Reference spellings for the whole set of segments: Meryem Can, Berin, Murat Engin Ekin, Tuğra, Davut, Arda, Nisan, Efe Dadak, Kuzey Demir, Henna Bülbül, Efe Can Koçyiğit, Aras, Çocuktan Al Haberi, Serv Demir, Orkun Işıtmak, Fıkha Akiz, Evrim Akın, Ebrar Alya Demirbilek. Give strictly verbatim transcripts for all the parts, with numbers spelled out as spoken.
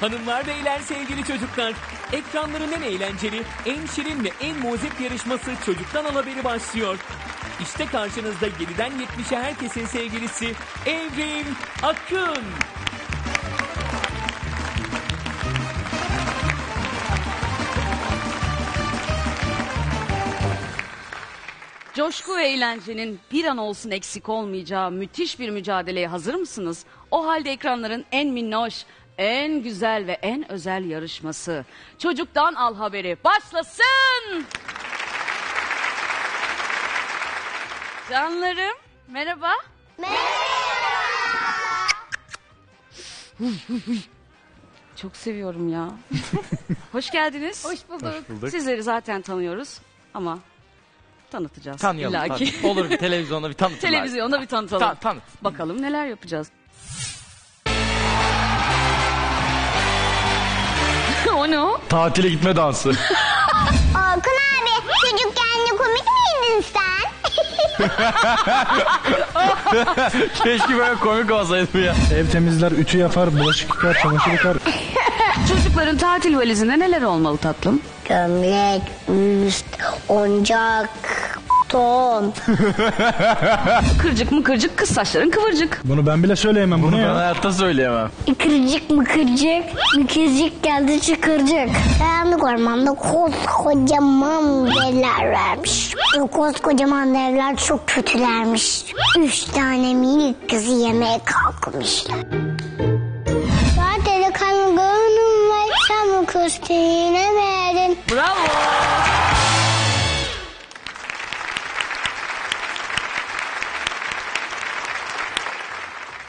Hanımlar beyler sevgili çocuklar, ekranların en eğlenceli, en şirin ve en muzip yarışması Çocuktan Al Haberi başlıyor. İşte karşınızda yediden yetmişe herkesin sevgilisi Evrim Akın. Coşku ve eğlencenin bir an olsun eksik olmayacağı müthiş bir mücadeleye hazır mısınız? O halde ekranların en minnoş, en güzel ve en özel yarışması Çocuktan Al Haberi başlasın! Canlarım, merhaba. Merhaba. Çok seviyorum ya. Hoş geldiniz. Hoş bulduk. Hoş bulduk. Sizleri zaten tanıyoruz ama tanıtacağız. Tanıyalım. Tan Olur, bir televizyonda bir tanıtalım. Televizyonda bir tanıtalım. Ta tanıt. Bakalım neler yapacağız. O ne o? Tatile gitme dansı. Orkun abi, çocukken ne komik miydin sen? Keşke böyle komik olsaydı ya. Ev temizler, ütü yapar, bulaşık yıkar, çamaşır yıkar. Çocukların tatil valizinde neler olmalı tatlım? Gömlek, üst, oncak, ton. Kırcık mı kırcık, kız saçların kıvırcık. Bunu ben bile söyleyemem. Bunu, bunu ben hayatta söyleyemem. Kırcık mı kırcık, kırcık geldi çıkırcık. Karanlık ormanda koskocaman devler varmış. O koskocaman devler çok kötülermiş. Üç tane minik kızı yemeye kalkmışlar. Sadece kangalım var, sen o kostümüne verdin. Bravo.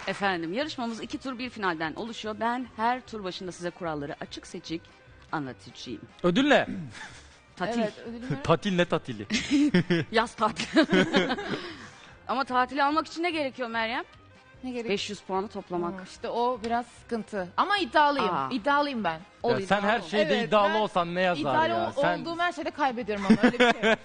Efendim, yarışmamız iki tur bir finalden oluşuyor. Ben her tur başında size kuralları açık seçik anlatacağım. Ödül ne? Tatil. Evet, tatil ne tatili? Yaz tatili. Ama tatili almak için ne gerekiyor Meryem? Ne gerekiyor? beş yüz puanı toplamak. Aa, işte o biraz sıkıntı. Ama iddialıyım. Aa. İddialıyım ben. Ol, ya sen her şeyde evet, iddialı olsan ne yazar iddialı ya? İddialı olduğum sen... her şeyde kaybediyorum ama öyle bir şey.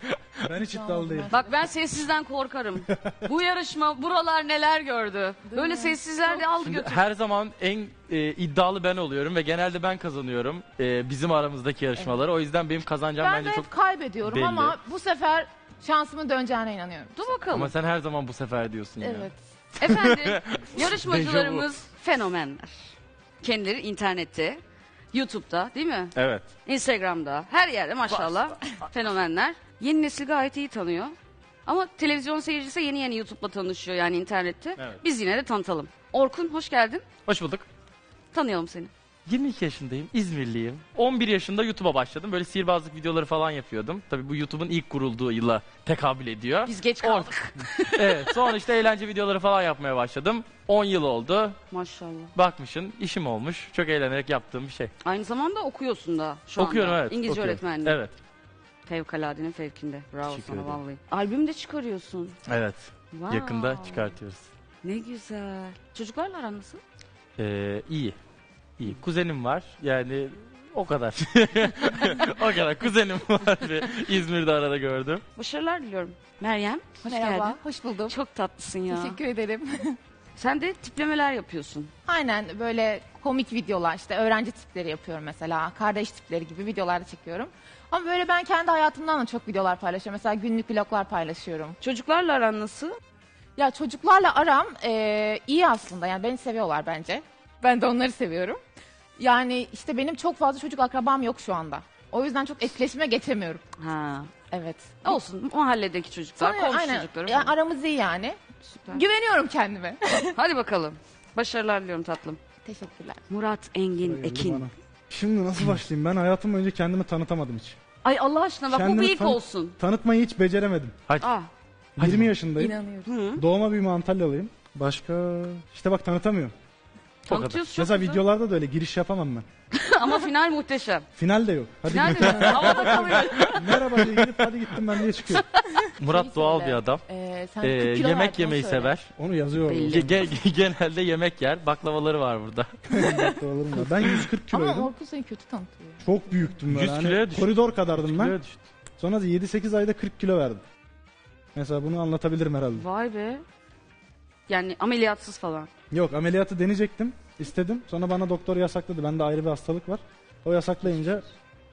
Ben hiç iddialı değilim. Bak ben sessizden korkarım. Bu yarışma buralar neler gördü. Değil böyle mi? Sessizler de aldı götürdü. Her zaman en e, iddialı ben oluyorum ve genelde ben kazanıyorum e, bizim aramızdaki yarışmaları. Evet. O yüzden benim kazanacağım ben bence çok belli. Ben de kaybediyorum belli. Ama bu sefer şansımın döneceğine inanıyorum. Dur bakalım. Ama sen her zaman bu sefer diyorsun evet. Ya. Efendim, yarışmacılarımız fenomenler. Kendileri internette, YouTube'da değil mi? Evet. Instagram'da, her yerde maşallah fenomenler. Yeni nesil gayet iyi tanıyor. Ama televizyon seyircisi yeni yeni YouTube'la tanışıyor yani internette. Evet. Biz yine de tanıtalım. Orkun hoş geldin. Hoş bulduk. Tanıyalım seni. yirmi iki yaşındayım, İzmirliyim. on bir yaşında YouTube'a başladım. Böyle sihirbazlık videoları falan yapıyordum. Tabii bu YouTube'un ilk kurulduğu yıla tekabül ediyor. Biz geç kaldık. Evet, sonra işte eğlence videoları falan yapmaya başladım. on yıl oldu. Maşallah. Bakmışın, işim olmuş. Çok eğlenerek yaptığım bir şey. Aynı zamanda okuyorsun da şu okuyorum, anda. Evet, İngilizce okuyorum. Öğretmenliği. Evet. Fevkaladenin fevkinde. Bravo sana vallahi. Albüm de çıkarıyorsun. Evet. Wow. Yakında çıkartıyoruz. Ne güzel. Çocuklarla aran nasıl? Ee, iyi. İyi. Kuzenim var. Yani o kadar. O kadar. Kuzenim var. İzmir'de arada gördüm. Başarılar diliyorum. Meryem, hoş Merhaba, geldin. Hoş buldum. Çok tatlısın ya. Teşekkür ederim. Sen de tiplemeler yapıyorsun. Aynen. Böyle komik videolar işte öğrenci tipleri yapıyorum mesela. Kardeş tipleri gibi videolar da çekiyorum. Ama böyle ben kendi hayatımdan da çok videolar paylaşıyorum. Mesela günlük vloglar paylaşıyorum. Çocuklarla aran nasıl? Ya çocuklarla aram e, iyi aslında. Yani beni seviyorlar bence. Ben de onları seviyorum. Yani işte benim çok fazla çocuk akrabam yok şu anda. O yüzden çok etkileşime geçemiyorum. Ha. Evet. Olsun. Mahalledeki çocuklar, komşu çocuklar. Yani aramız iyi yani. Süper. Güveniyorum kendime. Hadi bakalım. Başarılar diliyorum tatlım. Teşekkürler. Murat Engin Ekin. Bana. Şimdi nasıl başlayayım? Ben hayatım önce kendimi tanıtamadım hiç. Ay Allah aşkına bak kendimi bu bir ilk olsun. Tanıtmayı hiç beceremedim. Hadi. Aa. yirmi yaşındayım. İnanıyorum. Doğma büyüme Antalyalıyım. Başka... İşte bak tanıtamıyorum. Mesela videolarda da öyle giriş yapamam ben. Ama final muhteşem. Final de yok. Hadi final de yok. Havada kalıyor. Merhaba diye girip hadi gittim ben diye çıkıyorum. Murat doğal bir adam. Ee, ee, yemek yemeyi söyle. Sever. Onu yazıyor. Genelde yemek yer. Baklavaları var burada. Baklavalarım var. Ben yüz kırk kiloydum. Ama Orkun seni kötü tanıtıyor. Çok büyüktüm ben. Hani koridor kadardım ben. Sonra yedi sekiz ayda kırk kilo verdim. Mesela bunu anlatabilirim herhalde. Vay be. Yani ameliyatsız falan. Yok ameliyatı deneyecektim. İstedim. Sonra bana doktor yasakladı. Bende ayrı bir hastalık var. O yasaklayınca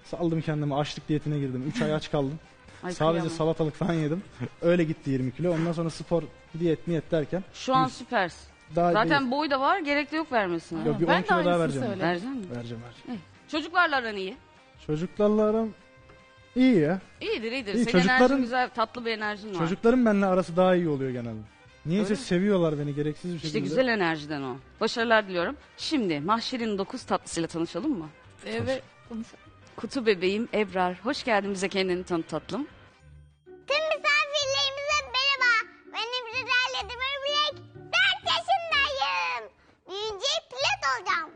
saldım kendimi. Açlık diyetine girdim. üç ay aç kaldım. Ay, sadece kıyamam. Salatalık falan yedim. Öyle gitti yirmi kilo. Ondan sonra spor, diyet, niyet derken. Şu an süpersin. Daha zaten değil. Boy da var. Gerek de yok vermesine. Yok, bir on kilo daha vereceğim. Vereceğim mi? Vereceğim. vereceğim. Eh. Çocuklarla aran iyi. Çocuklarla aran iyi ya. İyidir iyidir. İyi. Senin enerjin güzel, tatlı bir enerjin var. Çocukların benimle arası daha iyi oluyor genelde. Niyeyse seviyorlar beni gereksiz bir şekilde. İşte güzel enerjiden o. Başarılar diliyorum. Şimdi mahşerin dokuz tatlısıyla tanışalım mı? Evet. Kutu bebeğim Ebrar. Hoş geldin, bize kendini tanıt tatlım. Tüm misafirlerimize merhaba. Ben Ebrar Alya Demirbilek. dört yaşındayım. Büyünce pilot olacağım.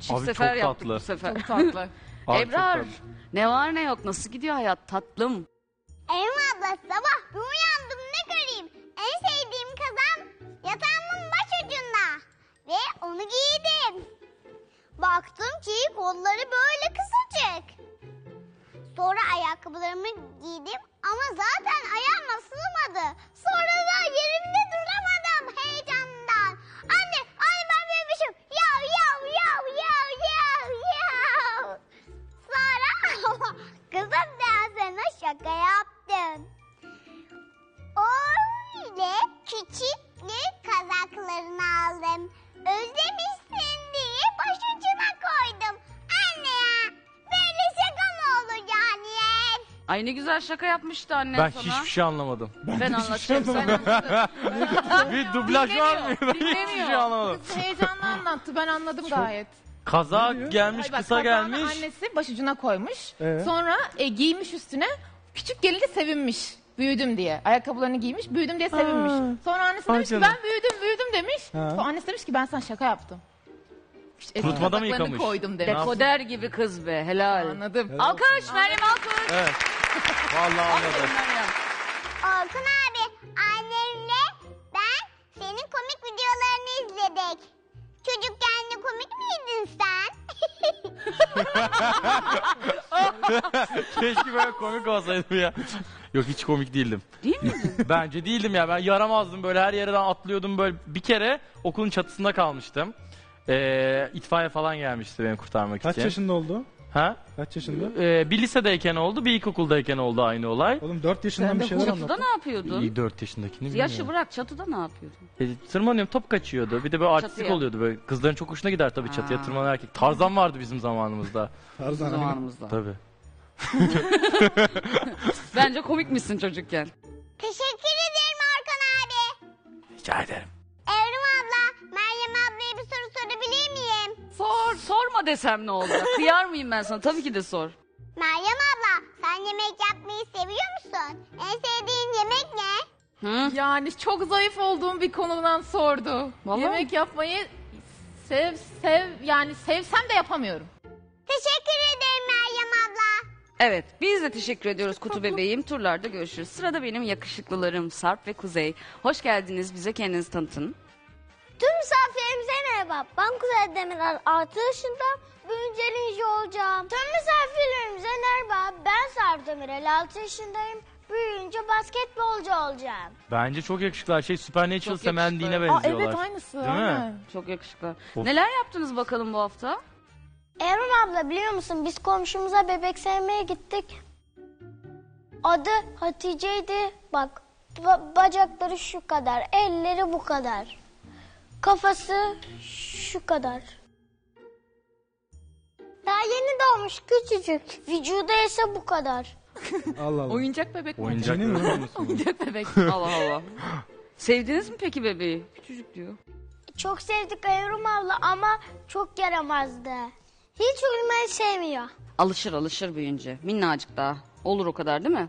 Çift abi sefer yaptık bu sefer. Çok tatlı. Abi Ebrar çok tatlı. Ne var ne yok, nasıl gidiyor hayat tatlım? Evrim abla, sabah bir uyandım ne göreyim. En sevdiğim kazan yatağımın baş ucunda. Ve onu giydim. Baktım ki kolları böyle kısacık. Sonra ayakkabılarımı giydim ama zaten ayağıma sığmadı. Sonra da yerimde duramadım heyecandan. Anne, anne ben bebişim. Yav yav yav yav yav yav. Sonra kızım ben sana şaka yaptım. Öyle küçük bir kazaklarını aldım. Özlemişsin diye başucuna koydum. Anne ya, böyle şaka mı olur yani? Ay ne güzel şaka yapmıştı annen ben sana. Ben hiçbir şey anlamadım. Ben, ben anlatacağım şey sen anladın. Bir dublaj var mı? Ben hiçbir şey anlamadım. Kız heyecanla anlattı, ben anladım çok... gayet. Kaza gelmiş, bak, kısa gelmiş. Annesi başucuna koymuş. Ee? Sonra e, giymiş üstüne. Küçük gelince sevinmiş. Büyüdüm diye. Ayakkabılarını giymiş, büyüdüm diye sevinmiş. Aa, sonra annesi demiş ki ben büyüdüm, büyüdüm demiş. Ha. Sonra annesi demiş ki ben sana şaka yaptım. İşte kurutmada mı yıkamış? Koydum demiş. Dekoder gibi kız be, helal. Anladım. Helal alkış, olsun. Meryem alkış. Evet. Vallahi anladım. Orkun abi, annemle ben senin komik videolarını izledik. Çocukken de komik miydin sen? Keşke böyle komik olsaydım ya. Yok, hiç komik değildim. Değil miydin? Bence değildim ya. Ben yaramazdım, böyle her yerden atlıyordum böyle. Bir kere okulun çatısında kalmıştım. Ee, itfaiye falan gelmişti beni kurtarmak Kaç için. Kaç yaşında oldu? Ha? Kaç yaşında? Ee, bir lisedeyken oldu, bir ilkokuldayken oldu aynı olay. Oğlum dört yaşından sen bir şeyler anlattın. Çatıda ne yapıyordun? dört yaşındakini bilmiyorum. Yaşı bırak, çatıda ne yapıyordun? E, tırmanıyorum, top kaçıyordu. Bir de böyle artistik oluyordu böyle. Kızların çok hoşuna gider tabii, ha. Çatıya tırmanan erkek. Tarzan vardı bizim zamanımızda. Tarzan zamanımızda. Tabii. Bence komik misin çocukken? Teşekkür ederim Orkun abi. Rica ederim. Evrim abla, Meryem ablaya bir soru sorabilir miyim? Sor, sorma desem ne olacak? Kıyar mıyım ben sana? Tabii ki de sor. Meryem abla, sen yemek yapmayı seviyor musun? En sevdiğin yemek ne? Hı? Yani çok zayıf olduğum bir konudan sordu. Vallahi? Yemek yapmayı sev sev yani sevsem de yapamıyorum. Teşekkür ederim Meryem abla. Evet, biz de teşekkür ediyoruz Kutu Bebeğim. Turlarda görüşürüz. Sırada benim yakışıklılarım Sarp ve Kuzey. Hoş geldiniz, bize kendinizi tanıtın. Tüm misafirlerimize merhaba. Ben Kuzey Demir, altı yaşında büyünce linci olacağım. Tüm misafirlerimize merhaba. Ben Serv Demir, altı yaşındayım. Büyünce basketbolcu olacağım. Bence çok yakışıklar. Şey, Supernatural semendiğine benziyorlar. Aa, evet, aynısı. Değil aynen. Mi? Çok yakışıklar. Of. Neler yaptınız bakalım bu hafta? Evrim abla, biliyor musun biz komşumuza bebek sevmeye gittik. Adı Hatice'ydi. Bak ba bacakları şu kadar, elleri bu kadar. Kafası şu kadar. Daha yeni doğmuş küçücük. Vücudu ise bu kadar. Allah Allah. Oyuncak bebek mi? Oyuncak bebek mi? Oyuncak bebek. Allah Allah. Sevdiniz mi peki bebeği? Küçücük diyor. Çok sevdik Evrim abla ama çok yaramazdı. Hiç uyumayı sevmiyor. Alışır alışır büyünce. Minnacık daha. Olur o kadar değil mi?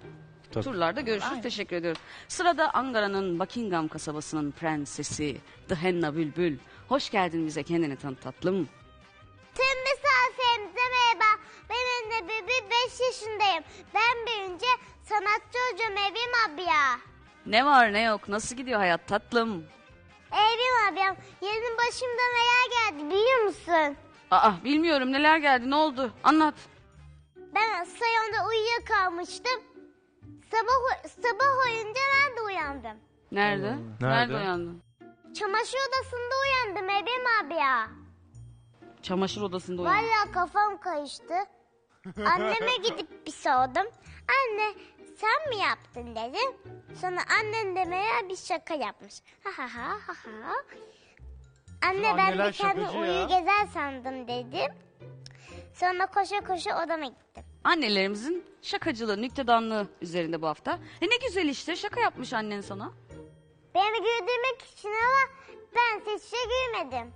Tabii. Turlarda görüşürüz. Aynen. Teşekkür ediyorum. Sırada Ankara'nın Buckingham kasabasının prensesi henna bülbül. Hoş geldin, bize kendini tanıt tatlım. Tüm misafirimize merhaba. Ben henna bülbül, beş yaşındayım. Ben büyünce sanatçı hocam Evrim abla. Ne var ne yok, nasıl gidiyor hayat tatlım? Evrim abla, yarın başımdan ayağa geldi biliyor musun? Aa, bilmiyorum, neler geldi, ne oldu, anlat. Ben salonda uyuyakalmıştım. Sabah sabah oyunca ben de uyandım. Nerede? Nerede, Nerede uyandın? Çamaşır odasında uyandım Ebem abi ya. Çamaşır odasında uyandım. Vallahi kafam karıştı. Anneme gidip bir sordum. Anne sen mi yaptın dedim. Sonra annen de meğer bir şaka yapmış. Ha ha ha ha ha. Anne şu ben bir tane uyu ya. Gezer sandım dedim. Sonra koşa koşa odama gittim. Annelerimizin şakacılığı, nüktedanlığı üzerinde bu hafta. E ne güzel işte, şaka yapmış annen sana. Beni güldürmek için ama ben seçişe gülmedim.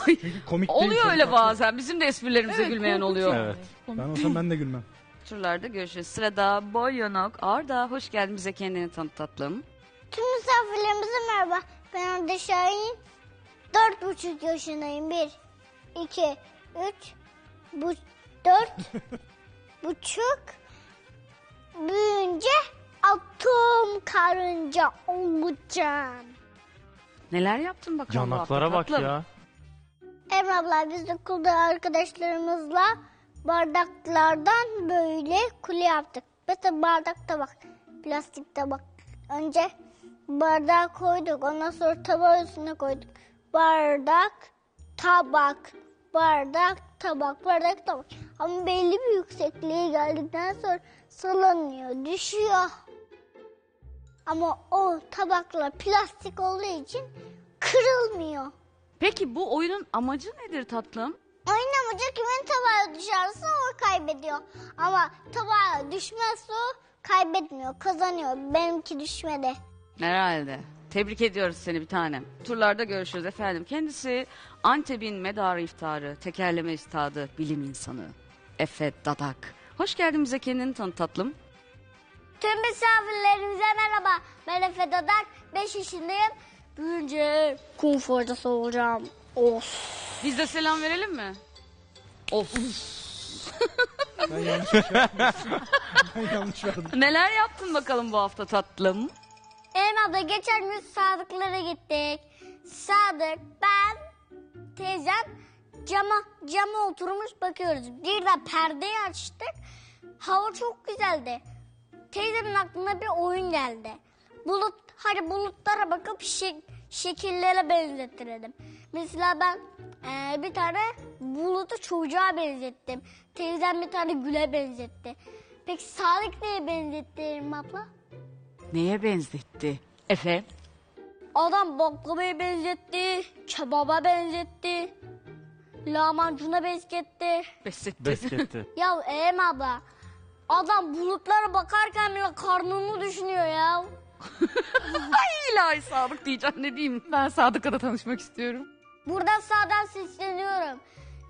Ay, komik oluyor öyle bazen. Var. Bizim de esprilerimize evet, gülmeyen oluyor. Evet. Ben olsam ben de gülmem. Turlarda görüşürüz. Sırada boy yanak Arda. Hoş geldin, bize kendini tanıt tatlım. Tüm misafirlerimize merhaba. Ben Arda Şahin. Dört buçuk yaşındayım. Bir, iki, üç, bu, dört, buçuk. Büyünce atom karınca olacağım. Neler yaptın bakalım? Yanaklara bak tatlım ya. Emre abla biz okulda arkadaşlarımızla bardaklardan böyle kule yaptık. Mesela bardak tabak, plastik tabak. Önce bardağı koyduk, ondan sonra tabağı üstüne koyduk. Bardak, tabak, bardak, tabak, bardak, tabak. Ama belli bir yüksekliğe geldikten sonra sallanıyor, düşüyor. Ama o tabaklar plastik olduğu için kırılmıyor. Peki bu oyunun amacı nedir tatlım? Oyun amacı kimin tabağa düşerse o kaybediyor. Ama tabağa düşmezse o kaybetmiyor, kazanıyor. Benimki düşmedi. Herhalde. Tebrik ediyoruz seni bir tanem. Turlarda görüşürüz efendim. Kendisi Antep'in medarı iftarı, tekerleme üstadı, bilim insanı Efe Dadak. Hoş geldin, bize kendini tanıt tatlım. Tüm misafirlerimize merhaba. Ben Efe Dadak, beş yaşındayım. Büyünce kum forcası olacağım. Of. Biz de selam verelim mi? Of. Ben yanlış yapmışım. Ben yanlış verdim. Neler yaptın bakalım bu hafta tatlım? Elma abla geçen gün sadıklara gittik. Sadık, ben, teyzem cama, cama oturmuş bakıyoruz. Bir de perdeyi açtık. Hava çok güzeldi. Teyzemin aklına bir oyun geldi. Bulut, hadi bulutlara bakıp şek, şekillere benzettirelim. Mesela ben e, bir tane bulutu çocuğa benzettim. Teyzem bir tane güle benzetti. Peki Sadık neye benzetti Evrim abla? Neye benzetti? Efe? Adam baklavaya benzetti, kebaba benzetti, lahmacuna benzetti. Benzetti. Benzetti. Ya Evrim abla, adam bulutlara bakarken bile karnını düşünüyor ya. Ay ilahi Sadık diyeceğim, ne diyeyim? Ben Sadık'la da tanışmak istiyorum. Buradan sağdan sesleniyorum.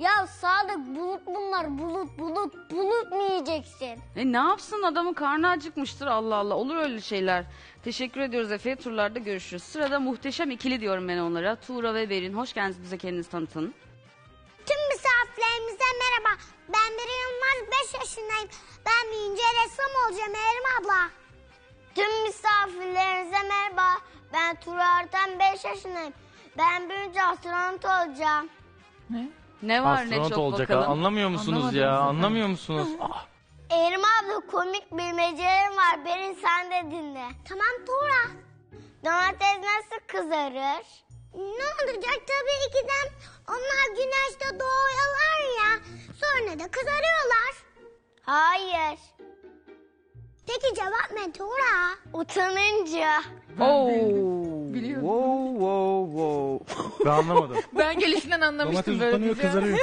Ya Sadık, bulut bunlar, bulut bulut bulut mu yiyeceksin? E ne yapsın, adamın karnı acıkmıştır, Allah Allah, olur öyle şeyler. Teşekkür ediyoruz Efe, turlarda görüşürüz. Sırada muhteşem ikili diyorum ben onlara. Tuğra ve Berin, hoş geldiniz, bize kendinizi tanıtın. Tüm misafirlerimize merhaba. Ben Berin Yılmaz, beş yaşındayım. Ben büyünce ressam olacağım Evrim abla. Tüm misafirlerinize merhaba. Ben Tuğra Artan, beş yaşındayım. Ben büyünce astronot olacağım. Ne? Ne var astronot ne çok olacak bakalım. Anlamıyor musunuz? Anlamadım ya? Zaten. Anlamıyor musunuz? Ah. Evrim abla komik bilmecelerim var. Berin sen de dinle. Tamam Tuğra. Domates nasıl kızarır? Ne olacak? Tabii ki de onlar güneşte doğuyorlar ya. Sonra da kızarıyorlar. Hayır. Peki cevap ne Tuğra? Utanınca. Oh. Biliyorum. Wow wow wow. Ben anlamadım. Ben gelişinden anlamıştım böyle. Domates utanıyor, kızarıyor.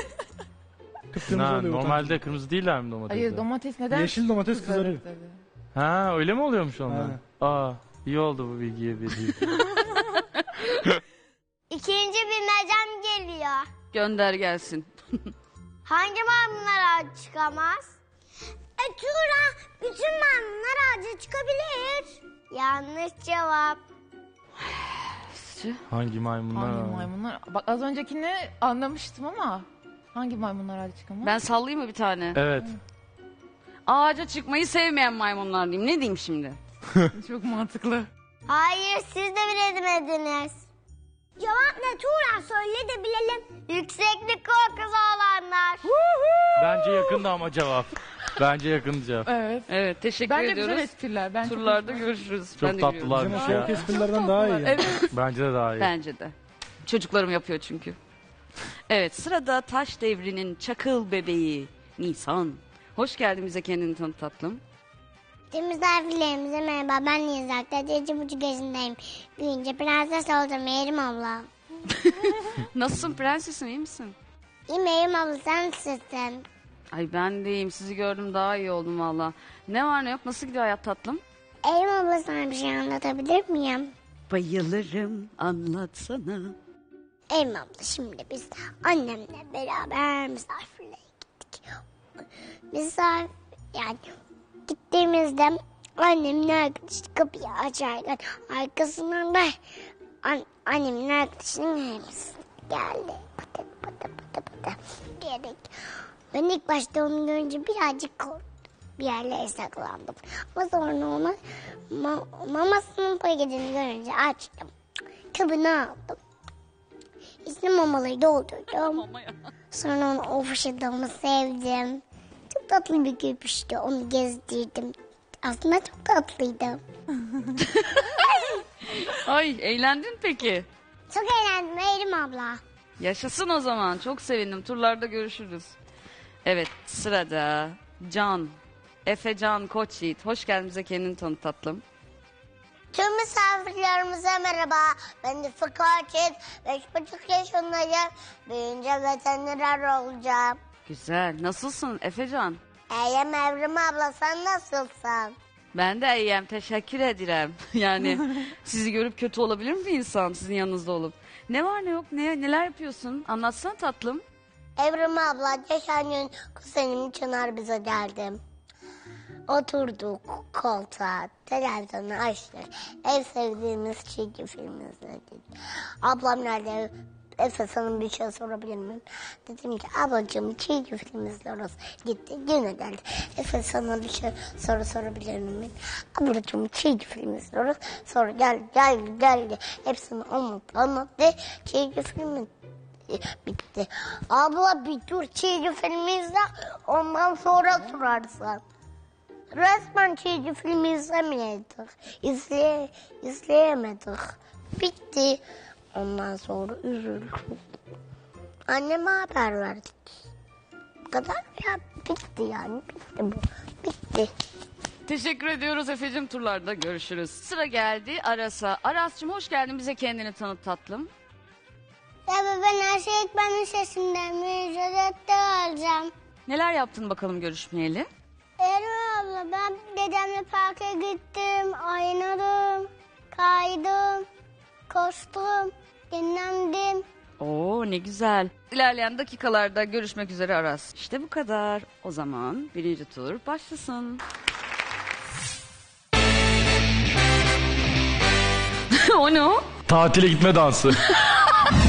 Na, oluyor, normalde utanıyor. Kırmızı değiller mi domates? Hayır, domates neden? Yeşil domates kızarıyor. kızarıyor. Ha, öyle mi oluyormuş onlar? Ha. Aa, iyi oldu bu bilgiye dediğim. İkinci bilmecem geliyor. Gönder gelsin. Hangi maymunlar ağaca çıkamaz? E Tuğra, bütün maymunlar ağaca çıkabilir. Yanlış cevap. Hangi maymunlar? Hangi maymunlar? Bak az öncekini anlamıştım ama hangi maymunlar ağaca çıkamaz? Ben sallayayım mı bir tane? Evet. Hı. Ağaca çıkmayı sevmeyen maymunlar diyeyim. Ne diyeyim şimdi? Çok mantıklı. Hayır, siz de bilemediniz. Cevap ne Tuğra? Söyle de bilelim. Yükseklik korkusu olanlar. Bence yakında ama cevap. Bence yakın cevap. Evet. Evet, teşekkür bence ediyoruz. Bence güzel espriler. Bence turlarda görüşürüz. Çok ben tatlılarmış ya. Çok esprilerden daha iyi. Evet. Bence de daha iyi. Bence de. Çocuklarım yapıyor çünkü. Evet, sırada Taş Devri'nin çakıl bebeği Nisan. Hoş geldin bize, kendini tanıt tatlım. Misafirlerimize merhaba, ben Nizak. Dede buçuk yaşındayım. Büyünce prenses oldum Meryem abla. Nasılsın prensesim, iyi misin? İyi Meryem abla, sen nasılsın? Ay ben deyim, sizi gördüm daha iyi oldum valla. Ne var ne yok, nasıl gidiyor hayat tatlım? Meryem abla, sana bir şey anlatabilir miyim? Bayılırım, anlatsana. Meryem abla, şimdi biz annemle beraber misafirliğe gittik. Misafir yani... Gittiğimizde annemin arkadaşı kapıyı açarken arkasından da an, annemin arkadaşının hepsi geldi. Pıtı pıtı pıtı pıtı diyerek. Ben ilk başta onu görünce birazcık korktum. Bir yerlere saklandım. Ama sonra ona ma mamasının paketini görünce açtım. Kabını aldım. İçine mamaları doldurdum. Sonra onu ofşadığımı sevdim. Çok tatlı bir köpüştü. Onu gezdirdim. Aslında çok tatlıydı. Ay eğlendin peki? Çok eğlendim Erim abla. Yaşasın o zaman. Çok sevindim. Turlarda görüşürüz. Evet, sırada Can. Efe Can Koçyiğit. Hoş geldin bize, kendini tanıt tatlım. Tüm misafirlerimize merhaba. Ben de Fıkha Akiz. beş buçuk yaşındayım. Büyünce veteriner olacağım. Güzel. Nasılsın Efecan? İyiyim Evrim abla, sen nasılsın? Ben de iyiyim, teşekkür ederim. Yani sizi görüp kötü olabilir mi insan, sizin yanınızda olup? Ne var ne yok, ne, neler yapıyorsun? Anlatsana tatlım. Evrim abla, geçen gün kuzenim Çınar bize geldi. Oturduk koltuğa, televizyonu açtık. En sevdiğimiz çizgi filmi izledik. Ablam nerede? Efe, sana bir şey sorabilir miyim? Dedim ki ablacığım çizgi film izliyoruz. Gitti yine geldi. Efe, sana bir şey soru sorabilir miyim? Ablacığım çizgi film izliyoruz. Sonra geldi geldi geldi. Hepsini anlattı anlattı. Çizgi filmi bitti. Abla bir tur çizgi filmi izle, ondan sonra sorarsan. Resmen çizgi filmi izlemedik. İzleye, izleyemedik. Bitti. Ondan sonra üzüldük. Anneme haber verdik. Bu kadar ya, bitti yani. Bitti bu. Bitti. Teşekkür ediyoruz Efe'cim, turlarda görüşürüz. Sıra geldi Aras'a. Aras'cığım hoş geldin, bize kendini tanıt tatlım. Tabii ben her şey ilk benim sesimden mücadelette olacağım. Neler yaptın bakalım görüşmeyeli? Erman abla, ben dedemle parka gittim, oynadım, kaydım, koştum, dinlendim. Oo ne güzel. İlerleyen dakikalarda görüşmek üzere Aras. İşte bu kadar. O zaman birinci tur başlasın. O ne o? Tatile gitme dansı.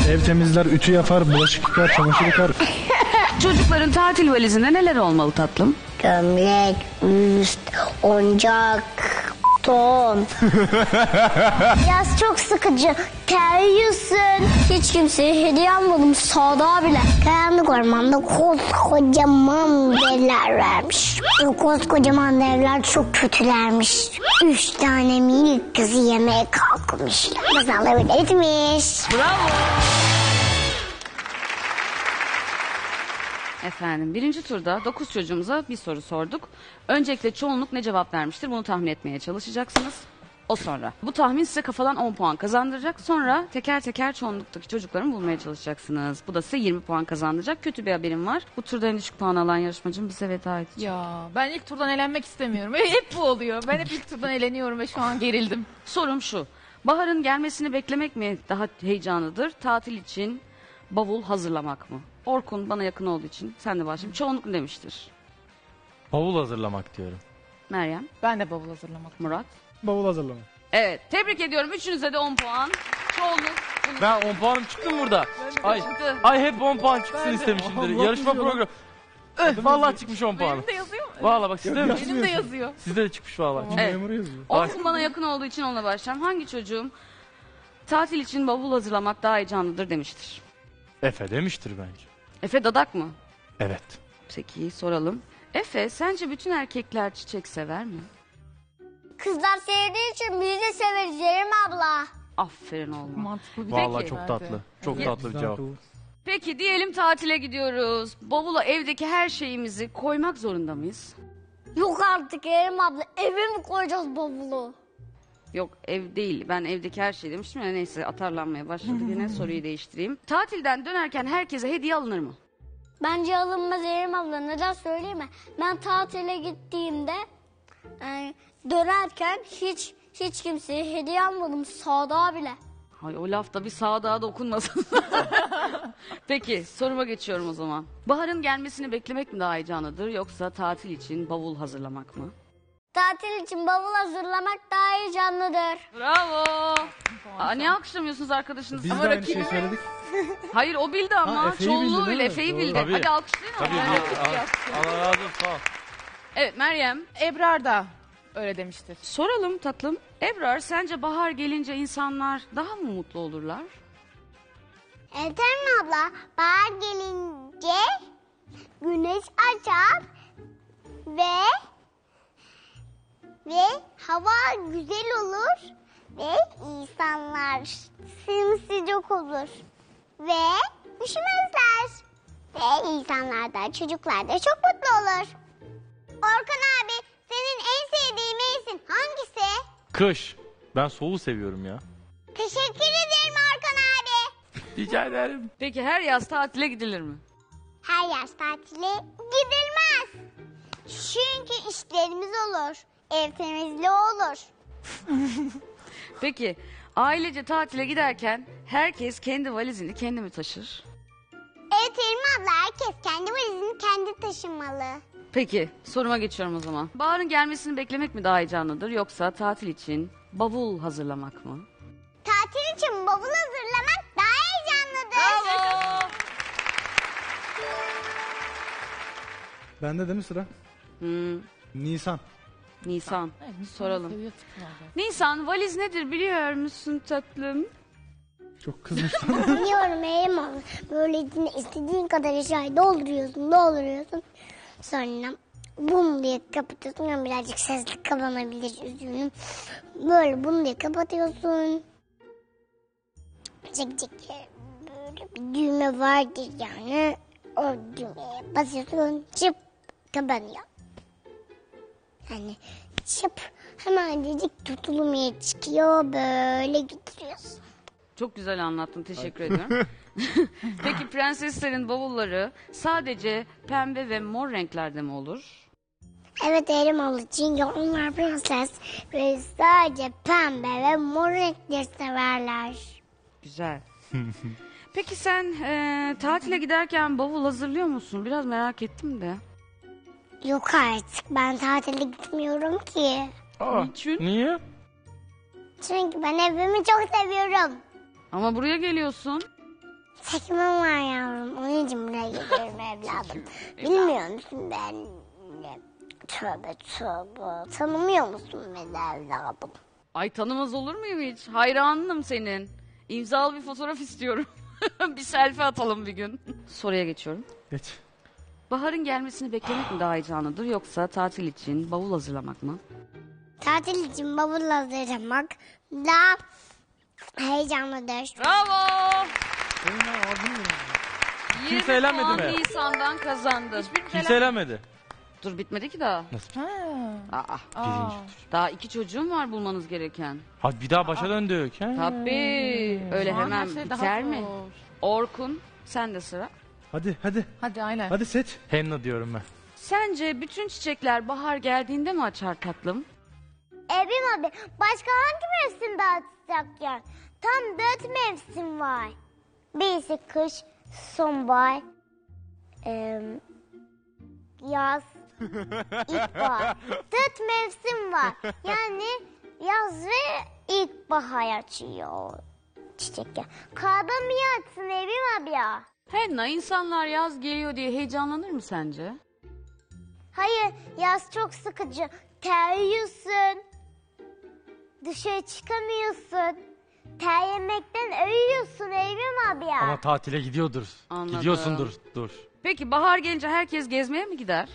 Ev temizler, ütü yapar, bulaşık yıkar, çamaşır yıkar. Çocukların tatil valizinde neler olmalı tatlım? Gömlek, üst, oyuncak, ton. Yaz çok sıkıcı. Terliyorsun. Hiç kimseye hediye almadım. Sağda bile. Karanlık ormanda koskocaman devler vermiş. O koskocaman devler çok kötülermiş. Üç tane minik kızı yemeye kalkmışlar. Masalları da etmiş. Bravo. Efendim birinci turda dokuz çocuğumuza bir soru sorduk. Öncelikle çoğunluk ne cevap vermiştir? Bunu tahmin etmeye çalışacaksınız. O sonra. Bu tahmin size kafadan on puan kazandıracak. Sonra teker teker çoğunluktaki çocuklarını bulmaya çalışacaksınız. Bu da size yirmi puan kazandıracak. Kötü bir haberim var. Bu turda en düşük puan alan yarışmacım bize veda edecek. Ya ben ilk turdan elenmek istemiyorum. Hep bu oluyor. Ben hep ilk turdan eleniyorum ve şu an gerildim. Sorum şu. Baharın gelmesini beklemek mi daha heyecanlıdır? Tatil için bavul hazırlamak mı? Orkun bana yakın olduğu için sen de başlayayım. Çoğunluk demiştir. Bavul hazırlamak diyorum. Meryem. Ben de bavul hazırlamak. Murat. Bavul hazırlamak. Evet, tebrik ediyorum. Üçünüze de on puan. Çoğunluk. Ben on puanım çıktım burada. Ay, çıktı. Ay hep on puan çıksın istemişimdir. Yarışma programı. Vallahi çıkmış on puan. Benim de yazıyor mu? Valla bak sizde mi? Benim de yazıyor. Sizde de çıkmış valla. Evet. Orkun bana yakın olduğu için onunla başlayayım. Hangi çocuğum tatil için bavul hazırlamak daha heyecanlıdır demiştir? Efe demiştir bence. Efe Dadak mı? Evet. Peki soralım. Efe, sence bütün erkekler çiçek sever mi? Kızlar sevdiği için biz de severiz Evrim abla. Aferin oğlum. Mantıklı bir şey. Vallahi çok tatlı. Çok evet. tatlı bir cevap. Peki diyelim tatile gidiyoruz. Bavula evdeki her şeyimizi koymak zorunda mıyız? Yok artık Evrim abla. Eve mi koyacağız bavulu? Yok ev değil. Ben evdeki her şey demiştim ya, neyse atarlanmaya başladı. Yine soruyu değiştireyim. Tatilden dönerken herkese hediye alınır mı? Bence alınmaz Evrim abla. Neden söyleyeyim mi? Ben tatile gittiğimde e, dönerken hiç hiç kimseye hediye almadım. Sadığa bile. Ay o lafta bir sadığa dokunmasın. Peki soruma geçiyorum o zaman. Baharın gelmesini beklemek mi daha heyecanlıdır yoksa tatil için bavul hazırlamak mı? Tatil için bavul hazırlamak daha heyecanlıdır. Bravo. Aa, niye alkışlamıyorsunuz arkadaşınız? Biz ama de aynı şeyi söyledik. Hayır o bildi ama. Ha, çoğunluğu bile Efe'yi bildi. Tabii. Hadi alkışlayın ama. Allah razı olsun. Evet Meryem. Ebrar da öyle demiştir. Soralım tatlım. Ebrar sence bahar gelince insanlar daha mı mutlu olurlar? Evet abla. Bahar gelince güneş açar ve ve hava güzel olur ve insanlar sımsıcak olur ve üşümezler. Ve insanlar da çocuklar da çok mutlu olur. Orkun abi senin en sevdiğin mevsim hangisi? Kış. Ben soğuğu seviyorum ya. Teşekkür ederim Orkun abi. Rica ederim. Peki her yaz tatile gidilir mi? Her yaz tatile gidilmez. Çünkü işlerimiz olur. Ev temizliği olur. Peki ailece tatile giderken herkes kendi valizini kendi mi taşır? Evet Elma abla herkes kendi valizini kendi taşımalı. Peki soruma geçiyorum o zaman. Bahar'ın gelmesini beklemek mi daha heyecanlıdır yoksa tatil için bavul hazırlamak mı? Tatil için bavul hazırlamak daha heyecanlıdır. Bravo. Bende değil mi sıra? Hmm. Nisan. Nisan. Evet, soralım. Nisan valiz nedir biliyor musun tatlım? Çok kızmışsın. Biliyorum Evrim abla. Böylece istediğin kadar eşyayı dolduruyorsun, dolduruyorsun. Sonra bunu diye kapatıyorsun. Birazcık sesli kapanabilir üzülüm. Böyle bunu diye kapatıyorsun. Cık cık böyle bir düğme vardı yani. O düğmeye basıyorsun. Çıp kapanıyor. Yani çıp hemen dedik tutulmaya çıkıyor böyle gidiyorsun. Çok güzel anlattın teşekkür ederim. Peki prenseslerin bavulları sadece pembe ve mor renklerde mi olur? Evet Evrim abla çünkü onlar prenses ve sadece pembe ve mor renkleri severler. Güzel. Peki sen e, tatile giderken bavul hazırlıyor musun? Biraz merak ettim de. Yok artık ben tatile gitmiyorum ki. Aa, niçin? Niye? Çünkü ben evimi çok seviyorum. Ama buraya geliyorsun. Çekimim var yavrum. Onun için buraya geliyorum evladım. Bilmiyor musun ben? Tövbe tövbe. Tanımıyor musun beni evladım? Ay tanımaz olur muyum hiç? Hayranım senin. İmzalı bir fotoğraf istiyorum. Bir selfie atalım bir gün. Soruya geçiyorum. Geç. Bahar'ın gelmesini beklemek mi daha heyecanlıdır yoksa tatil için bavul hazırlamak mı? Tatil için bavul hazırlamak daha heyecanlıdır. Bravo! Kimse eğlenmedi mi? Nisan'dan kazandı. Kimse eğlenmedi. Dur bitmedi ki daha. Nasıl? Aa, Aa. Daha iki çocuğum var bulmanız gereken. Hadi bir daha başa Aa. döndük. He. Tabii. Öyle Aa, hemen şey biter mi? Olur. Orkun sen de sıra. Hadi hadi. Hadi aynen. Hadi seç. Henna diyorum ben. Sence bütün çiçekler bahar geldiğinde mi açar tatlım? Evrim abi başka hangi mevsimde açacak yani? Tam dört mevsim var. Birisi kış, sonbahar, e, yaz, ilkbahar. Dört mevsim var. Yani yaz ve ilkbahar açıyor çiçekler. Karda mı yatsın Evrim abi ya? Henna insanlar yaz geliyor diye heyecanlanır mı sence? Hayır yaz çok sıkıcı. Terliyorsun. Dışarı çıkamıyorsun. Ter yemekten ölüyorsun Evrim abi ya. Ama tatile gidiyordur. Anladım. Gidiyorsundur. Dur. Peki bahar gelince herkes gezmeye mi gider?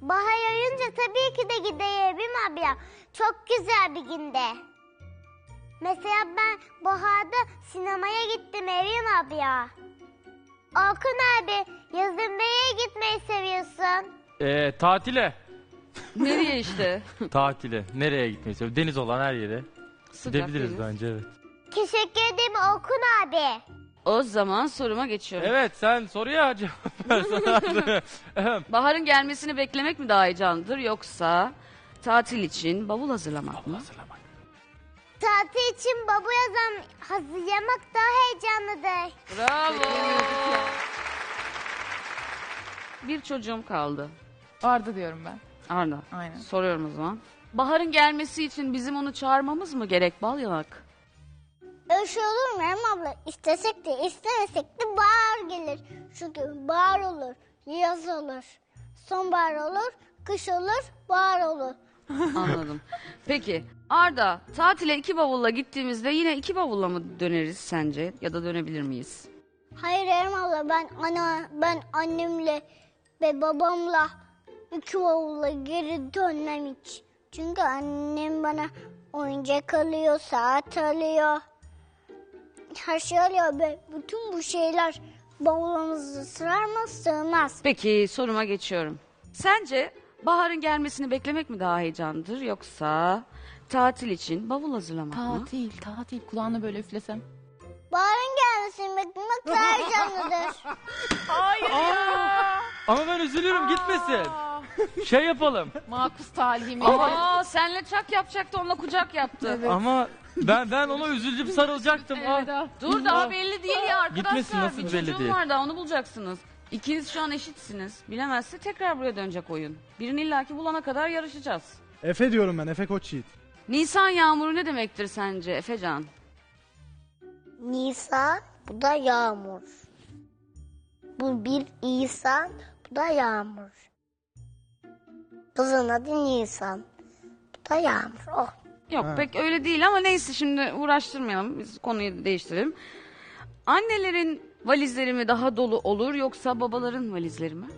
Bahar yayınca tabii ki de gideyim abla. Çok güzel bir günde. Mesela ben baharda sinemaya gittim Evrim abla. Orkun abi, yazın nereye gitmeyi seviyorsun? Ee, tatile. Nereye işte? Tatile. Nereye gitmeyi seviyorum? Deniz olan her yere. Sıcak gidebiliriz deniz. Bence evet. Teşekkür ederim Orkun abi. O zaman soruma geçiyorum. Evet, sen soruya cevap ver. Bahar'ın gelmesini beklemek mi daha heyecanlıdır yoksa tatil için bavul hazırlamak bavul mı? Hazırlamak. Tatil için bavul hazırlamak daha heyecanlıdır. Bravo. Bir çocuğum kaldı. Arda diyorum ben. Arda. Aynen. Soruyorum o zaman. Bahar'ın gelmesi için bizim onu çağırmamız mı gerek Balyanak? Öyle şey olur mu Hem abla? İstesek de istemesek de bahar gelir. Çünkü bahar olur, yaz olur, sonbahar olur, kış olur, bahar olur. Anladım. Peki Arda, tatile iki bavulla gittiğimizde yine iki bavulla mı döneriz sence? Ya da dönebilir miyiz? Hayır Hem abla, ben, ana, ben annemle ve babamla iki bavulla geri dönmem hiç. Çünkü annem bana oyuncak alıyor, saat alıyor. Her şey alıyor be. Bütün bu şeyler bavulumuzu sırar mı, sığmaz. Peki soruma geçiyorum. Sence baharın gelmesini beklemek mi daha heyecanlıdır yoksa tatil için bavul hazırlamak tatil, mı? Tatil, tatil. Kulağını böyle üflesem. Baharın gelmesini beklemek daha heyecanlıdır. Hayır ya. Ama ben üzülürüm. Aa. Gitmesin. Şey yapalım. Makus talihimi. Aa, senle çak yapacaktı, onunla kucak yaptı. Evet. Ama ben ben ona üzülüp sarılacaktım. Evet, ah. Dur daha belli değil ya arkadaşlar. Gitmesin, nasıl bir belli değil. Var daha, onu bulacaksınız. İkiniz şu an eşitsiniz. Bilemezse tekrar buraya dönecek oyun. Birini illaki bulana kadar yarışacağız. Efe diyorum ben, Efe Koçyiğit. Nisan yağmuru ne demektir sence Efe Can? Nisan, bu da yağmur. Bu bir İsan, bu da yağmur. Kızın adı Nisan. Bu da yağmur. Oh. Yok ha. Pek öyle değil ama neyse, şimdi uğraştırmayalım. Biz konuyu değiştirelim. Annelerin valizleri mi daha dolu olur yoksa babaların valizleri mi?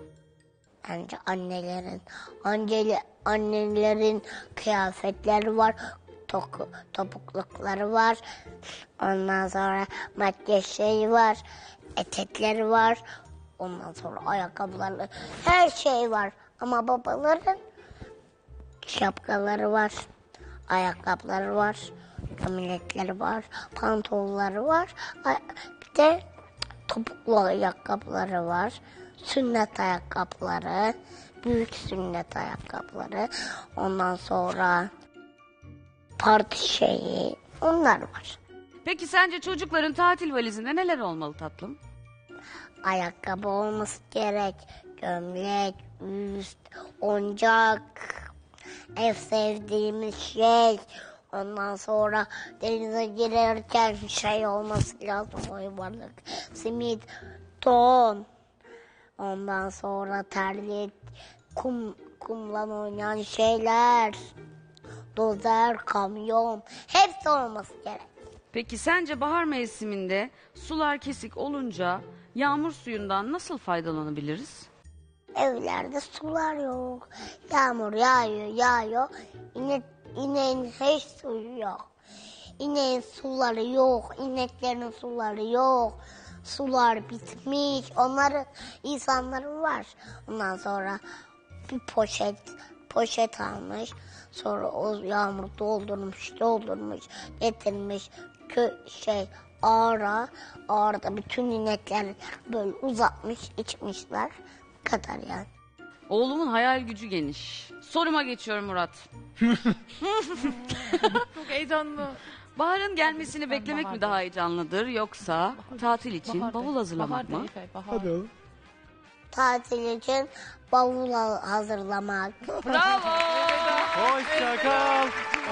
Bence annelerin. Anneli, annelerin kıyafetleri var. Toku, topuklukları var. Ondan sonra makyaj şeyi var. Etekleri var. Ondan sonra ayakkabıları. Her şey var. Ama babaların şapkaları var, ayakkabıları var, kamiletleri var, pantolonları var. Bir de topuklu ayakkabıları var, sünnet ayakkabıları, büyük sünnet ayakkabıları. Ondan sonra parti şeyi, onlar var. Peki sence çocukların tatil valizinde neler olmalı tatlım? Ayakkabı olması gerek, gömlek, üst, oyuncak, en sevdiğimiz şey. Ondan sonra denize girerken şey olması lazım, oyuncak, simit, ton. Ondan sonra terlik, kum, kumla oynayan şeyler, dozer, kamyon, hepsi olması gerek. Peki sence bahar mevsiminde sular kesik olunca yağmur suyundan nasıl faydalanabiliriz? Evlerde sular yok. Yağmur yağıyor, yağıyor. İne, ineğin hiç suyu yok. İneğin suları yok. İneklerin suları yok. Sular bitmiş. Onların, insanların var. Ondan sonra bir poşet, poşet almış. Sonra o yağmur doldurmuş, doldurmuş, getirmiş kö şey... Ara, arada bütün inekler böyle uzatmış, içmişler. Bu kadar yani. Oğlumun hayal gücü geniş. Soruma geçiyorum Murat. Çok heyecanlı. Bahar'ın gelmesini ben beklemek bahar mi daha heyecanlıdır yoksa bahar, tatil için bahar bavul hazırlamak bahar mı? Değil, bahar. Tatil için bavul hazırlamak. Bravo. Hoşça kal.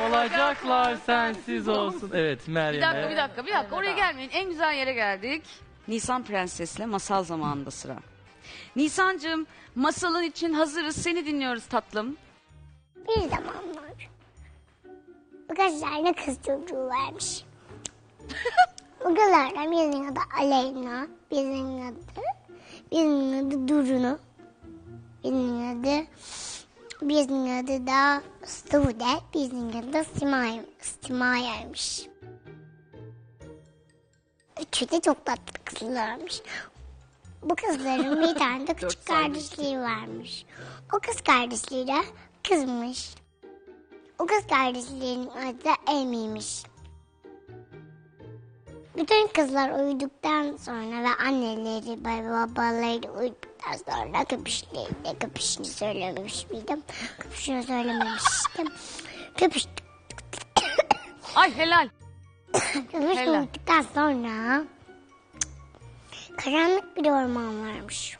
Olacaklar sensiz olsun. Evet Meryem. Bir dakika bir dakika bir dakika oraya gelmeyin. En güzel yere geldik. Nisan Prenses'le masal zamanında sıra. Nisancığım, masalın için hazırız. Seni dinliyoruz tatlım. Bir zamanlar birkaç tane kız çocuğu varmış. O kızlardan birinin adı Aleyna, birinin adı birinin adı Durunu, birinin adı Birinin adı da Sude, birinin adı da Simaya'ymış. Üçü de çok tatlı kızlarmış. Bu kızların bir tane de küçük kardeşliği varmış. O kız kardeşliği de kızmış. O kız kardeşliğinin adı da Emi'ymiş. Bütün kızlar uyuduktan sonra ve anneleri, babaları uyuduktan sonra köpüşlerine köpüşünü söylememiş miydim? Köpüşünü söylememiştim. Köpüş... Ay helal. Köpüş uyuduktan sonra karanlık bir orman varmış.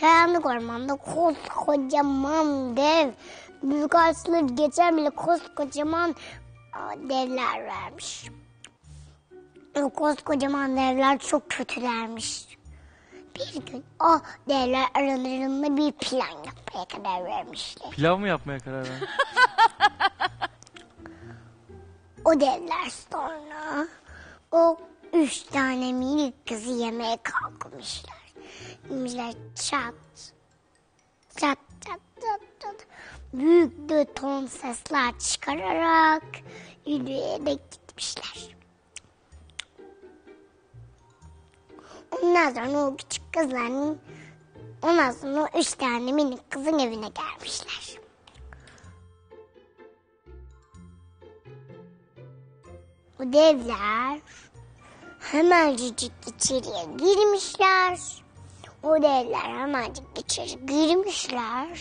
Karanlık ormanda koskocaman dev, büyük ağaçları geçen bile koskocaman devler varmış. O koskocaman devler çok kötülermiş. Bir gün o devler aralarında bir plan yapmaya karar vermişler. Pilav mı yapmaya karar vermiş? O devler sonra o üç tane minik kızı yemeye kalkmışlar. Demişler çat, çat, çat, çat, çat. Büyük de ton sesler çıkararak yürüyerek gitmişler. Ondan sonra o küçük kızların, ondan sonra o üç tane minik kızın evine gelmişler. O devler hemencik içeriye girmişler. O devler hemencik içeri girmişler.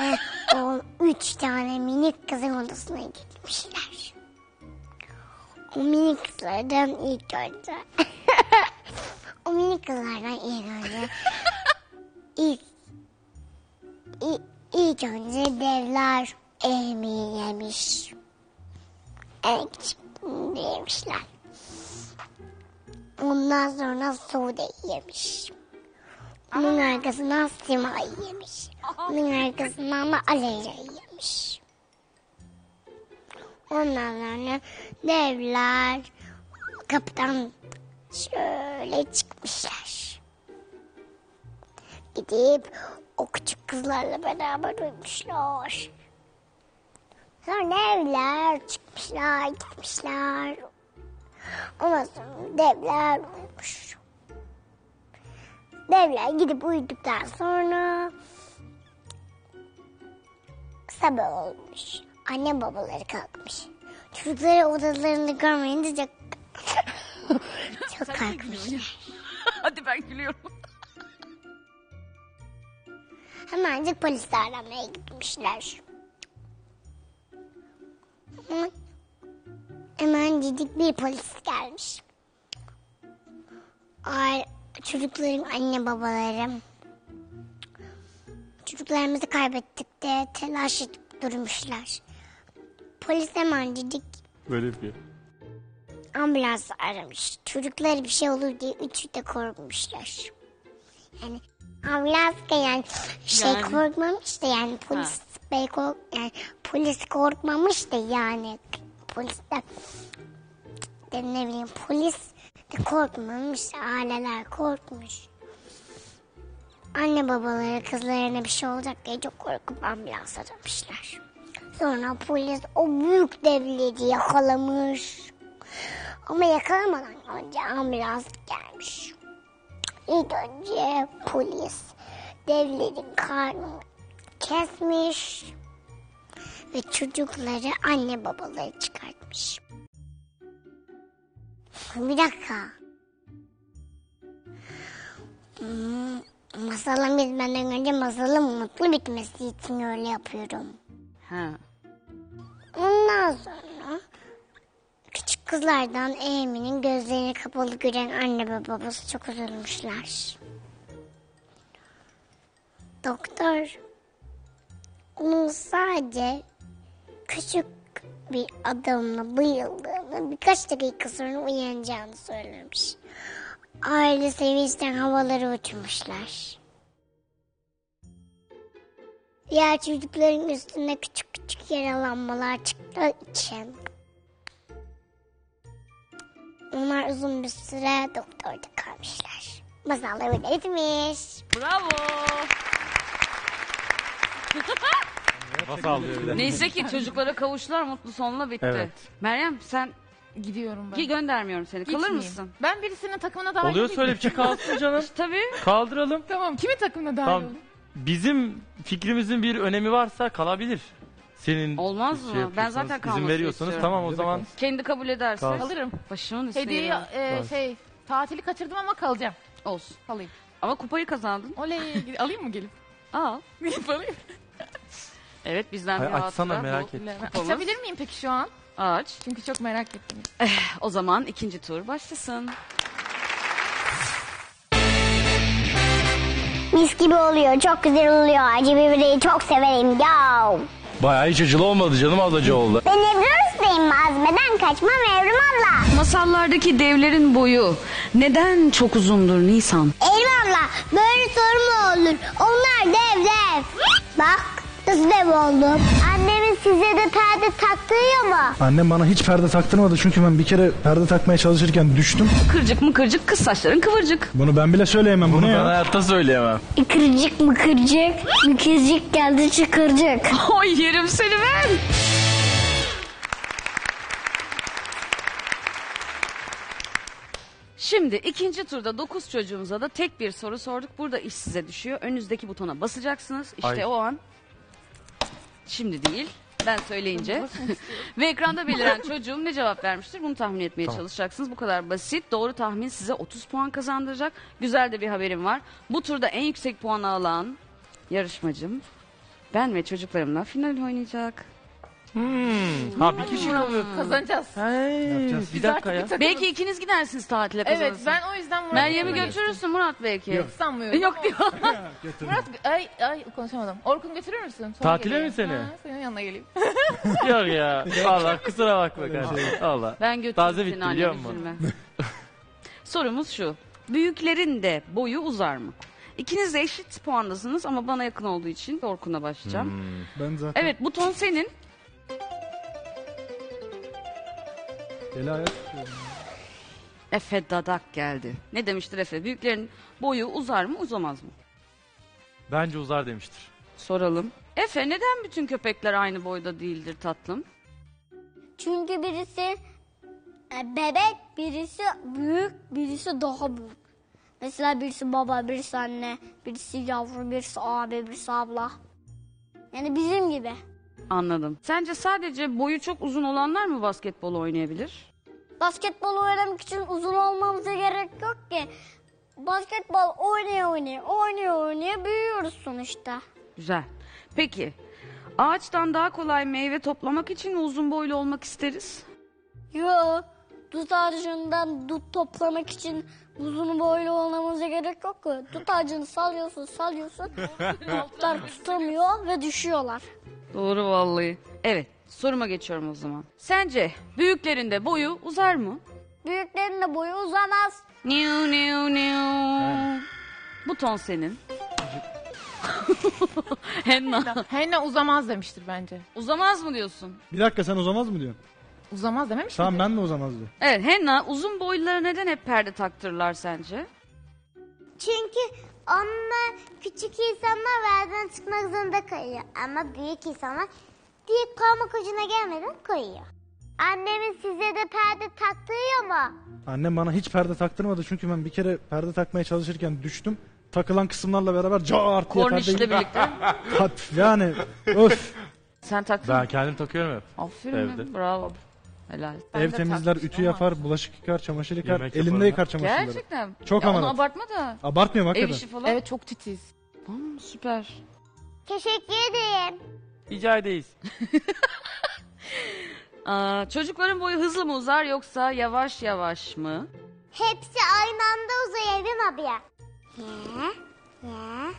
Ve o üç tane minik kızın odasına gitmişler. O minik kızlardan ilk önce, o minik kızlardan ilk önce, ilk, ilk, ilk önce devler elmeyi yemiş. En küçük yemişler. Ondan sonra Sude'yi yemiş. Onun arkasından Sima'yı yemiş. Onun arkasından da Aleya'yı yemiş. Ondan sonra devler kapıdan şöyle çıkmışlar. Gidip o küçük kızlarla beraber uyumuşlar. Sonra devler çıkmışlar, gitmişler. Ondan sonra devler uyumuş. Devler gidip uyuduktan sonra sabah olmuş. Anne babaları kalkmış. Çocukları odalarında görmeyince çok, çok kalkmışlar. Hadi ben gülüyorum. Hemencik polisi aramaya gitmişler. Ama hemencik bir polis gelmiş. Ay, çocukların anne babaları. Çocuklarımızı kaybettik de telaş edip durmuşlar. Polis hemen dedik. Böyle yapıyor. Ambulansı aramış. Çocuklara bir şey olur diye üçü de korkmuşlar. Yani ambulans da yani şey yani korkmamış da yani polis bey kork yani polis korkmamış da yani polis de, de ne bileyim polis de korkmamış, aileler korkmuş. Anne babaları kızlarına bir şey olacak diye çok korkup ambulans aramışlar. Sonra polis o büyük devleri yakalamış. Ama yakalamadan önce ambulans gelmiş. İlk önce polis devlerin karnını kesmiş ve çocukları anne babaları çıkartmış. Bir dakika. Hmm, masalım bitmeden önce masalın mutlu bitmesi için öyle yapıyorum. Ha. Ondan sonra küçük kızlardan Emin'in gözlerini kapalı gören anne ve babası çok üzülmüşler. Doktor onun sadece küçük bir adamla bayıldığını, birkaç dakika sonra uyanacağını söylemiş. Aile sevinçten havalara uçmuşlar. Diğer çocukların üstünde küçük küçük yaralanmalar çıktığı için onlar uzun bir süre doktorda kalmışlar. Masalları bitmiş. Bravo. Nasıl alıyor bir de? Neyse ki çocuklara kavuştular, mutlu sonla bitti. Evet. Meryem sen... Gidiyorum ben. Ki göndermiyorum seni. Gitmeyeyim. Kalır mısın? Ben birisinin takımına dahil oluyor söyle bir şey kalsın canım. Tabii. Kaldıralım. Tamam. Kimi takımına dahil tamam. Bizim fikrimizin bir önemi varsa kalabilir. Senin olmaz şey mı? Ben zaten kalmasını veriyorsunuz. İstiyorum. Tamam o Bize zaman. Kalsın. Kendi kabul ederse. Kalsın. Alırım. Başımın üstüne. Hediyeyi e, şey tatili kaçırdım ama kalacağım. Olsun. Alayım. Ama kupayı kazandın. Oley. Alayım mı gelip? Al. Niye alayım? Evet bizden Hayır, bir hatıra. Merak et. Açabilir miyim peki şu an? Aç. Çünkü çok merak ettim. Eh, o zaman ikinci tur başlasın. Mis gibi oluyor. Çok güzel oluyor. Acı biberi çok severim. Yav. Bayağı hiç acılı olmadı canım, az acı oldu. Ben Evrim Usta'yım. Azmeden kaçmam Evrim abla. Masallardaki devlerin boyu neden çok uzundur Nisan? Evrim abla böyle soru mu olur? Onlar dev dev. Bak. Nasıl dev oldum? Annemin size de perde taktırıyor mu? Annem bana hiç perde taktırmadı çünkü ben bir kere perde takmaya çalışırken düştüm. Kırcık mı kırcık, kız saçların kıvırcık. Bunu ben bile söyleyemem. Bunu, bunu ben hayatta söyleyemem. Kırcık mı kırcık, kırcık geldi çıkırcık. Oy yerim seni ben. Şimdi ikinci turda dokuz çocuğumuza da tek bir soru sorduk. Burada iş size düşüyor. Önünüzdeki butona basacaksınız. İşte Ay. o an. Şimdi değil, ben söyleyince ve ekranda beliren çocuğum ne cevap vermiştir bunu tahmin etmeye tamam. çalışacaksınız. Bu kadar basit. Doğru tahmin size otuz puan kazandıracak. Güzel de bir haberim var. Bu turda en yüksek puanı alan yarışmacım ben ve çocuklarımla final oynayacak. Hmm. Ha bir kişi kalıyor. Kazanacağız. Hey, bir dakika ya. Belki ikiniz gidersiniz tatile kazanırsınız. Evet ben o yüzden Murat'ı Meryem'i götürürsün Murat belki. Yok sanmıyorum. Yok diyor. Murat ay ay konuşamadım. Orkun götürür müsün? Sonra tatile geleyim. Mi seni? Ha, senin yanına geleyim. Yok ya. Allah kusura bakma kardeşim. Allah. Ben götürürüm seni anne üzülme. Sorumuz şu. Büyüklerin de boyu uzar mı? İkiniz de eşit puandasınız ama bana yakın olduğu için Orkun'a başlayacağım. Hmm. Ben zaten. Evet buton senin. Efe Dadak geldi. Ne demiştir Efe? Büyüklerin boyu uzar mı uzamaz mı? Bence uzar demiştir. Soralım. Efe neden bütün köpekler aynı boyda değildir tatlım? Çünkü birisi bebek, birisi büyük, birisi daha büyük. Mesela birisi baba, birisi anne, birisi yavru, birisi abi, birisi abla. Yani bizim gibi. Anladım. Sence sadece boyu çok uzun olanlar mı basketbol oynayabilir? Basketbol oynamak için uzun olmamıza gerek yok ki. Basketbol oynaya oynaya, oynaya oynaya büyüyoruz sonuçta. Güzel. Peki, ağaçtan daha kolay meyve toplamak için mi uzun boylu olmak isteriz? Yok. Dut ağacından dut toplamak için uzun boylu olmamıza gerek yok ki. Dut ağacını sallıyorsun, sallıyorsun. Dutlar tutamıyor ve düşüyorlar. Doğru vallahi. Evet, soruma geçiyorum o zaman. Sence büyüklerin de boyu uzar mı? Büyüklerin de boyu uzamaz. Niu niu niu. Buton senin. Henna. Henna uzamaz demiştir bence. Uzamaz mı diyorsun? Bir dakika sen uzamaz mı diyorsun? Uzamaz dememiş tamam, mi? Tamam ben de uzamaz diyorum. Evet Henna uzun boylulara neden hep perde taktırırlar sence? Çünkü... Onlar küçük insanlar verden çıkmak zorunda koyuyor. Ama büyük insanlar deyip parmak ucuna gelmeden koyuyor. Annemin size de perde taktırıyor mu? Annem bana hiç perde taktırmadı çünkü ben bir kere perde takmaya çalışırken düştüm. Takılan kısımlarla beraber cart diye perdeyi... Kornişle birlikte. Kat yani öf. Sen taktın mı? Ben kendim takıyorum hep. Aferin bravo. Helal. Ev temizler, ütü ama. Yapar, bulaşık yıkar, çamaşır yıkar, yemek elinde yaparım. Yıkar çamaşırları. Gerçekten. Çok ama. Onu abartma da. Abartmıyorum hakikaten. Ev işi falan. Evet çok titiz. Aa, süper. Teşekkür ederim. Rica ederiz. Aa, çocukların boyu hızlı mı uzar yoksa yavaş yavaş mı? Hepsi aynı anda uzayabilir abi ya. Ya, ya.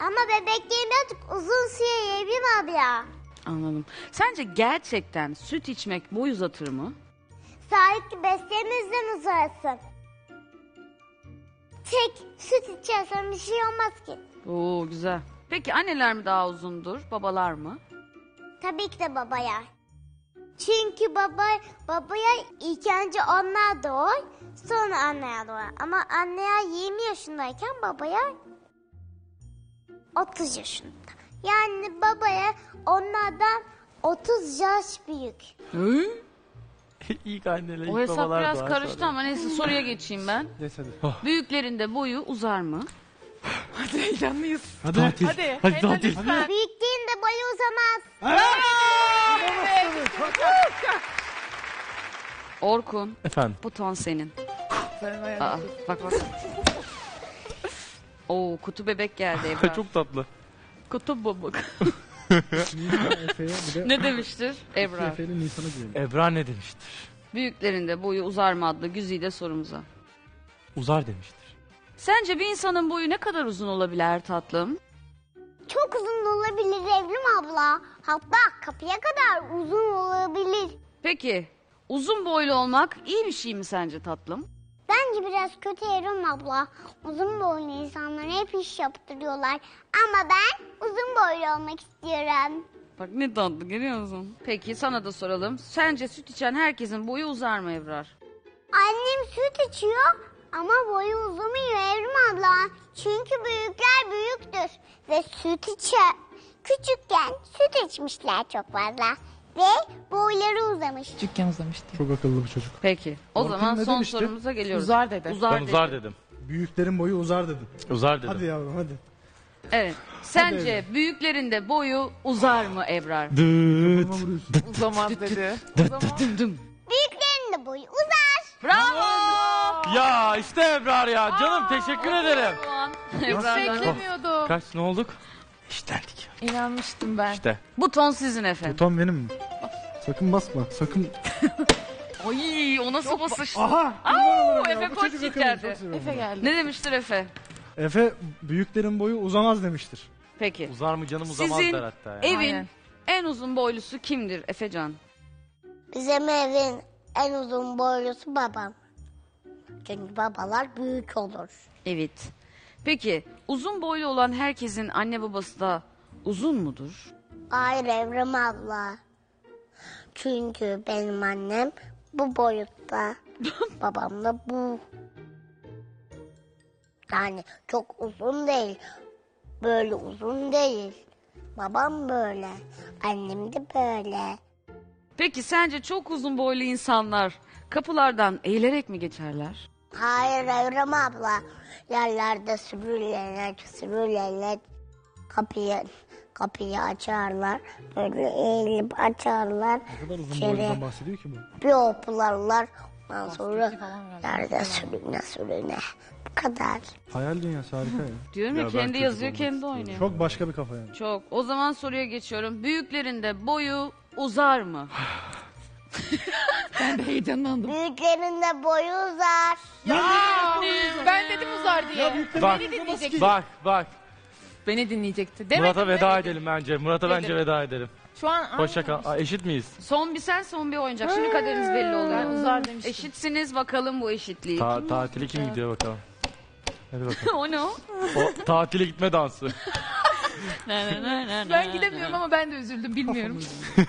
Ama bebeklerin artık uzun süre yiyebilir abi ya. Anladım. Sence gerçekten süt içmek boy uzatır mı? Sağlıklı beslenmemizden uzarsın. Tek süt içersen bir şey olmaz ki. Oo güzel. Peki anneler mi daha uzundur, babalar mı? Tabii ki de babaya. Çünkü baba babaya ilk önce onlar doğar, sonra anneye doğar. Ama anneye yirmi yaşındayken babaya otuz yaşında. Yani babaya onlardan otuz yaş büyük. Hı? İlk anneler, o ilk hesap biraz karıştı sonra. Ama neyse soruya geçeyim ben. Neyse oh. Büyüklerinde boyu uzar mı? Hadi heyecanlıyız. Hadi. Hadi. Hadi. Hadi. Hadi. Hadi. Hadi. Büyüklüğünde boyu uzamaz. Evet. Evet. Evet. Orkun. Efendim. Bu ton senin. Aa, bak bak. Oo, kutu bebek geldi Ebrar. Çok tatlı. Kutu bebek. Ne demiştir Ebrar? Ebrar ne demiştir? Büyüklerinde boyu uzar mı adlı güzide sorumuza. Uzar demiştir. Sence bir insanın boyu ne kadar uzun olabilir tatlım? Çok uzun olabilir Evrim abla. Hatta kapıya kadar uzun olabilir. Peki uzun boylu olmak iyi bir şey mi sence tatlım? Bence biraz kötü Evrim abla. Uzun boylu insanlara hep iş yaptırıyorlar. Ama ben uzun boylu olmak istiyorum. Bak ne tatlı, görüyor musun? Peki sana da soralım. Sence süt içen herkesin boyu uzar mı Ebrar? Annem süt içiyor ama boyu uzamıyor Evrim abla. Çünkü büyükler büyüktür. Ve süt içer. Küçükken süt içmişler çok fazla. Ve boyları uzamış. Küçükken uzamıştı. Çok akıllı bir çocuk. Peki. O Orkun zaman son demişti? Sorumuza geliyoruz. Uzar dedi. Uzar, ben uzar dedim. dedim. Büyüklerin boyu uzar dedim. Uzar dedim. Hadi yavrum hadi. Evet. Sence hadi büyüklerin de boyu uzar mı Ebrar? Uzamaz dedi. Büyüklerin de boyu uzar. Bravo. Ya işte Ebrar ya. Canım teşekkür ederim. Hiç beklemiyordum. Kaç ne olduk? İşlendik. İnanmıştım ben. İşte. Bu ton sizin efendim. Bu ton benim mi? Sakın basma, sakın. Ay, o nasıl basıştı? Aha! Aa, Efe Koçyiğit geldi. Efe geldi. Ne demiştir Efe? Efe, büyüklerin boyu uzamaz demiştir. Peki. Uzar mı canım, uzamaz sizin der hatta. Yani. Evin aynen en uzun boylusu kimdir Efe Can? Bizim evin en uzun boylusu babam. Çünkü babalar büyük olur. Evet. Peki, uzun boylu olan herkesin anne babası da uzun mudur? Hayır Evrim abla. Çünkü benim annem bu boyutta, babam da bu. Yani çok uzun değil, böyle uzun değil. Babam böyle, annem de böyle. Peki sence çok uzun boylu insanlar kapılardan eğilerek mi geçerler? Hayır Evrim abla, yerlerde sürülerek sürülerek kapıyı kapıyı açarlar, böyle eğilip açarlar. Ne kadar uzun boyundan bahsediyor ki bu? Bir hoplarlar, ondan sonra yerde sürüne sürüne. Bu kadar. Hayal dünyası harika ya. Diyorum ya, ya kendi yazıyor, kendi oynuyor. Çok başka bir kafa yani. Çok. O zaman soruya geçiyorum. Büyüklerinde boyu uzar mı? Ben de heyecanlandım. Büyüklerin de boyu uzar. Ya, ya benim, ben dedim uzar diye. Ya, bak, beni bak bak. Beni dinleyecekti. Demek Murat'a veda edelim bence. Murat'a bence veda edelim. Şu an hoşça kal. Eşit miyiz? Son bir sen, son bir oyuncak. Şimdi kaderiniz belli oldu. Ben uzar demiştim. Eşitsiniz, bakalım bu eşitliği. Ta tatili kim gidiyor bakalım. Hadi bakalım. O ne o? O tatile gitme dansı. Ben gidemiyorum ama ben de üzüldüm, bilmiyorum.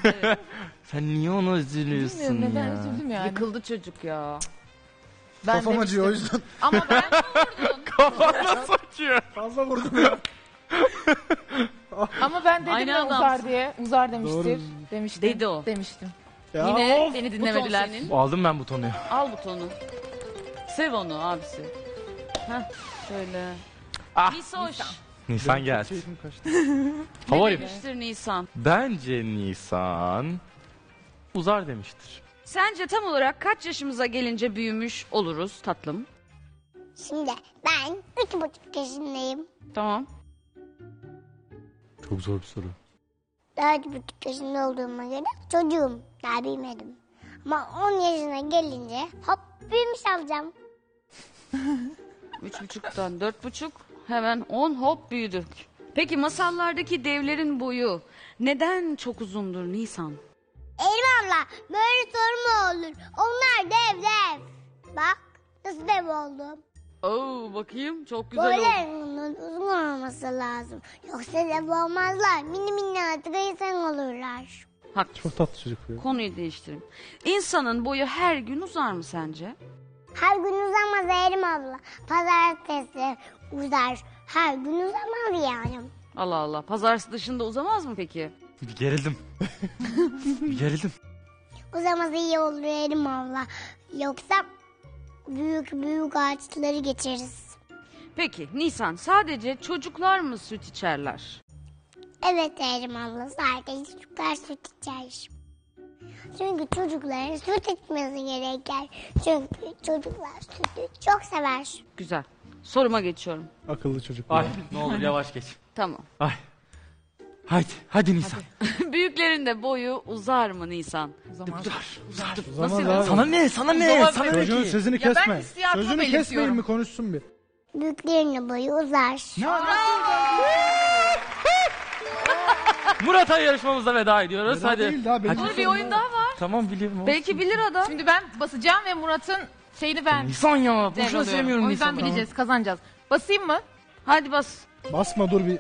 Evet. Sen niye onu üzülüyorsun? Bilmiyorum neden ya, üzüldüm yani. Yıkıldı çocuk ya. Ben kafam acıyor o yüzden. Ama ben vurdum. Kafamla saçıyor. Fazla vurdum ya. Ama ben dedim ya, uzar diye. Uzar demiştir. Doğru. Demiştim. Dedi o. Demiştim. Ya yine of, beni dinlemediler. Aldım ben butonu. Al butonu. Sev onu abisi. Heh şöyle. Ah. Nisoş. Nisan geldi. Ne demiştir Nisan? Bence Nisan uzar demiştir. Sence tam olarak kaç yaşımıza gelince büyümüş oluruz tatlım? Şimdi ben üç buçuk yaşındayım. Tamam. Çok zor bir soru. Dört buçuk yaşında olduğuma göre çocuğum, daha büyümedim. Ama on yaşına gelince hop büyümüş alacağım. Üç buçuktan dört buçuk, hemen on, hop büyüdük. Peki masallardaki devlerin boyu neden çok uzundur Nisan? Eyvallah, böyle soru mu olur? Onlar dev dev. Bak nasıl dev oldum. Oo, bakayım çok güzel oldu. Boylarının uzun olması lazım. Yoksa dev olmazlar. Mini mini artık insan olurlar. Haklısın. Çok tatlı çocuk ya. Konuyu değiştireyim. İnsanın boyu her gün uzar mı sence? Her gün uzamaz Erim abla. Pazartesi uzar. Her gün uzamaz yani. Allah Allah. Pazartesi dışında uzamaz mı peki? Bir gerildim. Bir gerildim. Uzamaz iyi olur Erim abla. Yoksa büyük büyük ağaçları geçeriz. Peki Nisan, sadece çocuklar mı süt içerler? Evet Erim abla, sadece çocuklar süt içer. Çünkü çocukların süt içmesi gerekir. Çünkü çocuklar sütü çok sever. Güzel. Soruma geçiyorum. Akıllı çocuklar. Ay ne olur yavaş geç. Tamam. Ay. Haydi, hadi Nisan. Hadi. Büyüklerin de boyu uzar mı Nisan? Uzar, uzar. Uzar. Nasıl? Uzar. Sana ne? Sana ne? Uzamaz sana ne ki? Sözünü kesme. Sözünü kesmeyin mi? Konuşsun bir. Büyüklerin de boyu uzar. Ne? Murat'a yarışmamıza veda ediyoruz. Veda hadi. Değil, daha hadi. Dur, bir oyun daha var. Tamam biliyorum. Belki bilir o da. Şimdi ben basacağım ve Murat'ın şeyini ben... Nisan ya. Boşuna sevmiyorum Nisan'ı. O yüzden Nisan, bileceğiz, tamam. Kazanacağız. Basayım mı? Hadi bas. Basma dur bir...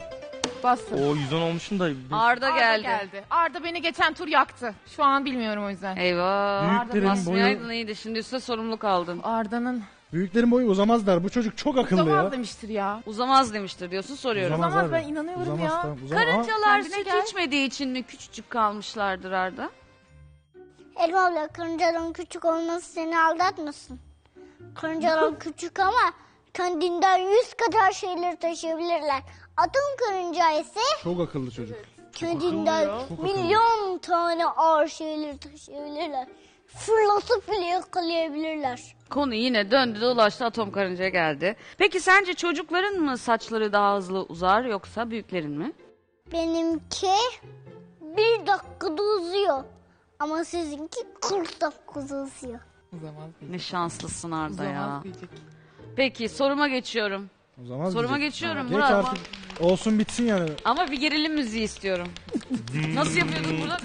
Bastım. O yüzden olmuşsun da... Arda geldi. Arda geldi. Arda beni geçen tur yaktı. Şu an bilmiyorum o yüzden. Eyvah. Büyüklerin boyu... iyiydi. Şimdi üstüne sorumluluk aldın. Arda'nın... Büyüklerin boyu uzamazlar. Bu çocuk çok akıllı uzamaz ya. Uzamaz demiştir ya. Uzamaz demiştir diyorsun, soruyorum. Uzamaz, uzamaz ben inanıyorum uzamaz, ya. Tamam, uzamaz. Karıncalar süt gel. içmediği için mi küçücük kalmışlardır Arda? Elif abla, karıncaların küçük olması seni aldatmasın. Karıncalar küçük ama kendinden yüz kadar şeyleri taşıyabilirler. Atom karınca ise... Çok akıllı çocuk. Kendinden milyon tane ağır şeyleri taşıyabilirler. Fırlatıp bile yakalayabilirler. Konu yine döndü dolaştı, atom karıncaya geldi. Peki sence çocukların mı saçları daha hızlı uzar yoksa büyüklerin mi? Benimki bir dakikada uzuyor. Ama sizinki kırk dakikada uzuyor. Uzamaz diyecek. Ne şanslısın Arda uzamaz ya. Diyecek. Peki soruma geçiyorum. Uzamaz soruma diyecek. Geçiyorum Murat. Geç artık, olsun bitsin yani. Ama bir gerilim müziği istiyorum. Nasıl yapıyordun Murat?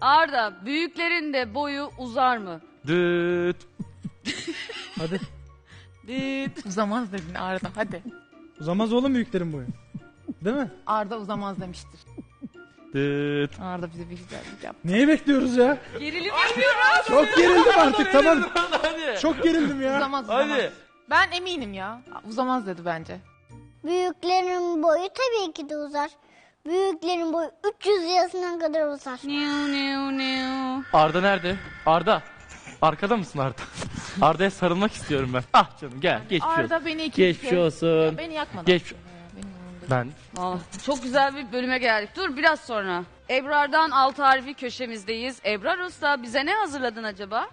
Arda, büyüklerin de boyu uzar mı? Düt. Hadi. Düt. Uzamaz dedin Arda, hadi. Uzamaz oğlum büyüklerin boyu. Değil mi? Arda uzamaz demiştir. Düt. Arda bize bir güzellik yaptı. Neyi bekliyoruz ya? Gerilim yapıyoruz. Çok gerildim artık, tamam. Hadi. Çok gerildim ya. Uzamaz, uzamaz. Hadi. Ben eminim ya. Uzamaz dedi bence. Büyüklerin boyu tabii ki de uzar. Büyüklerin boyu üç yüz yaşına kadar uzar. Arda nerede? Arda. Arkada mısın Arda? Arda'ya sarılmak istiyorum ben. Ah canım gel. Geçmiş olsun. Arda beni iki geçmiş olsun. Ya beni yakmadan. Geç... Ya, ben. Ah, çok güzel bir bölüme geldik. Dur biraz sonra. Ebrar'dan alt harfi köşemizdeyiz. Ebrar Usta bize ne hazırladın acaba?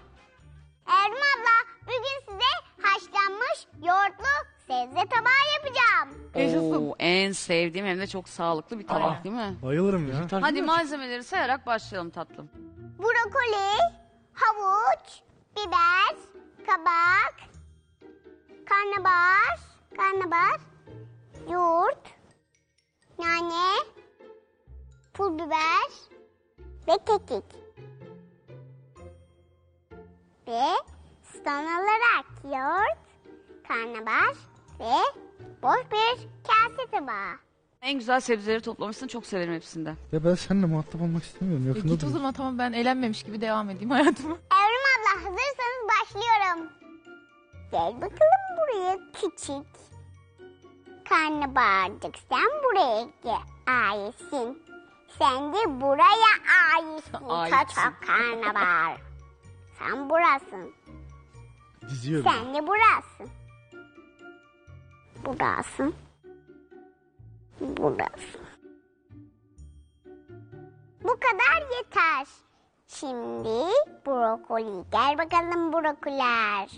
Erman abla, bugün size haşlanmış yoğurtlu sebze tabağı yapacağım. Oo, en sevdiğim hem de çok sağlıklı bir tabak. Aa, değil mi? Bayılırım ya. Hadi malzemeleri sayarak başlayalım tatlım. Brokoli, havuç, biber, kabak, karnabahar, karnabahar, yoğurt, nane, pul biber ve kekik. Ve son olarak yoğurt, karnabahar ve boş bir kase tabağı. En güzel sebzeleri toplamışsın, çok severim hepsinden. Ya ben seninle muhatap olmak istemiyorum. Yakında e git o zaman, tamam ben eğlenmemiş gibi devam edeyim hayatıma. Evrim abla hazırsanız başlıyorum. Gel bakalım buraya küçük. Karnabaharcık sen buraya aitsin. Sen de buraya aitsin. Çok karnabahar. Sen burasın. Diziyorum. Sen de burasın. Burasın. Burasın. Bu kadar yeter. Şimdi brokoli. Gel bakalım brokoler.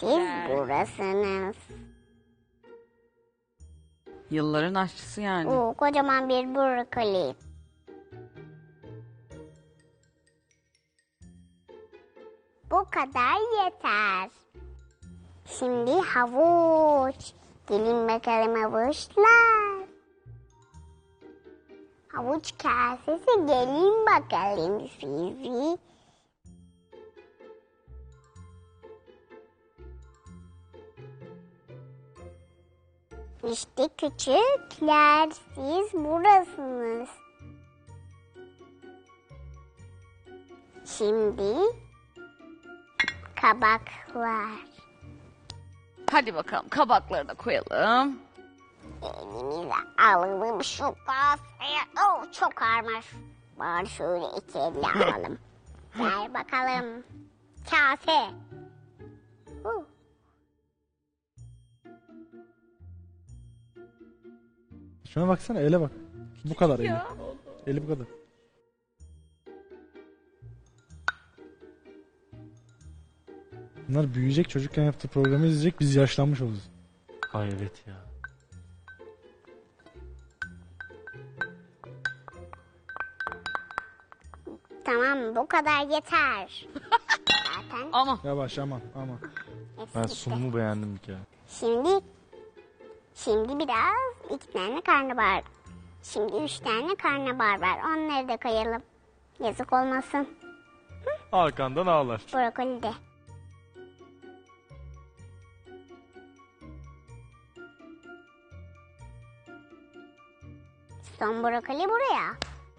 Siz burasınız. Yılların aşçısı yani. Oo, kocaman bir brokoli. Bu kadar yeter. Şimdi havuç. Gelin bakalım havuçlar. Havuç kasesi gelin bakalım sizi. İşte küçükler siz burasınız. Şimdi kabaklar. Hadi bakalım kabakları da koyalım. elini de alalım şu kasaya. Oh, çok ağırmış. Bari şöyle iki elle alalım. Ver bakalım. Kase. Uh. Şuna baksana, ele bak. Bu kadar eli. Eli bu kadar. Bunlar büyüyecek, çocukken yaptığı programı izleyecek, biz yaşlanmış oluruz. Ay evet ya. Tamam, bu kadar yeter. Zaten. Ama. Yavaş, ama, ama. Ben sunumu beğendim ki. Şimdi, şimdi biraz iki tane karnabahar. Şimdi üç tane karnabahar var. Onları da koyalım. Yazık olmasın. Hı? Arkandan ağlar. Brokoli de. Son brokoli buraya.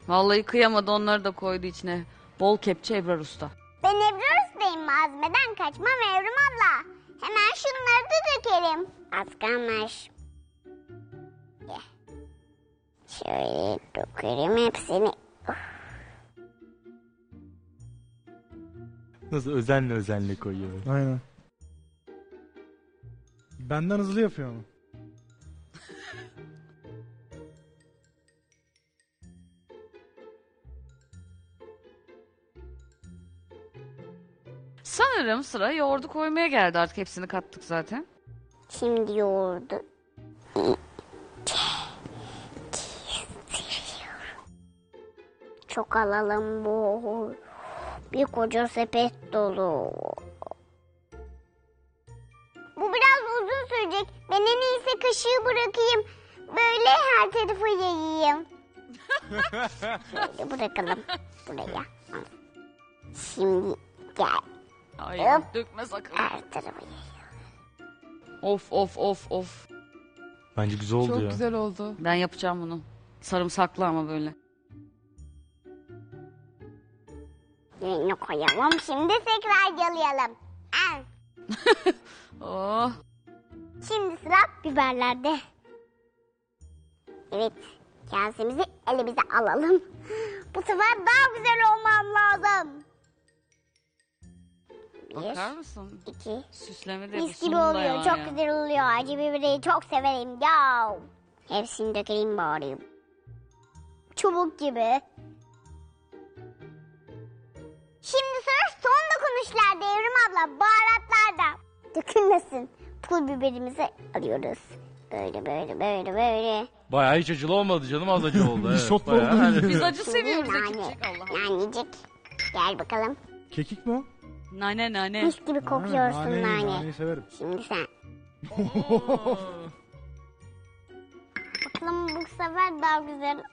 Vallahi kıyamadı, onları da koydu içine. Bol kepçe Ebrar Usta. Ben Ebrar Usta'yım, azmeden kaçmam Evrim abla. Hemen şunları da dökelim. Az kalmış. Yeah. Şöyle dökerim hepsini. Of. Nasıl özenle özenle koyuyor. Aynen. Benden hızlı yapıyor ama. Sanırım sıra yoğurdu koymaya geldi, artık hepsini kattık zaten. Şimdi yoğurdu. Çok alalım bu. Bir koca sepet dolu. Bu biraz uzun sürecek. Ben en iyisi kaşığı bırakayım. Böyle her tarafı yiyeyim. Şöyle bırakalım buraya. Şimdi gel. Hayır, dökme sakın. Of of of of. Bence güzel oldu. Çok ya. Güzel oldu. Ben yapacağım bunu. Sarımsaklı ama böyle. Yine koyalım. Şimdi tekrar yalayalım. Al. Oh. Şimdi sıra biberlerde. Evet. Kasemizi elimize alalım. Bu sefer daha güzel olmam lazım. Bakar mısın? İki. Süsleme de mis gibi oluyor. Yani. Çok güzel oluyor. Acı biberi çok severim. Ya. Hepsini dökelim bari. Çubuk gibi. Şimdi sıra son dokunuşlarda Evrim abla. Baharatlarda. Dökülmesin. Pul biberimizi alıyoruz. Böyle böyle böyle böyle. Bayağı hiç acılı olmadı canım. Az acı oldu. Evet. Şok oldu. Yani. Biz acı seviyoruz. Nanecik. Gel bakalım. Kekik mi o? Nane nane. Mis gibi kokuyorsun nane. Nane. Naneyi severim. Şimdi sen. Bakalım bu sefer daha güzel.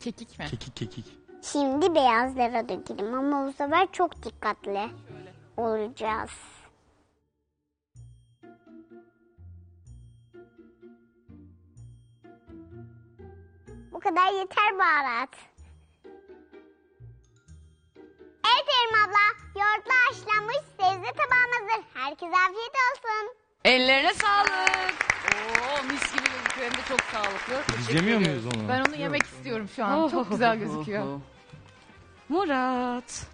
Kekik mi? Kekik kekik. Şimdi beyazlara dökelim ama bu sefer çok dikkatli şöyle olacağız. Bu kadar yeter baharat. Evet Evrim abla, yoğurtlu haşlanmış sebze tabağım hazır. Herkese afiyet olsun. Ellerine sağlık. Oo, mis gibi gözüküyor, hem de çok sağlıklı. Biz yemiyor muyuz onu? Ben onu yemek istiyorum şu an. Oh, çok güzel gözüküyor. Oh, oh. Murat.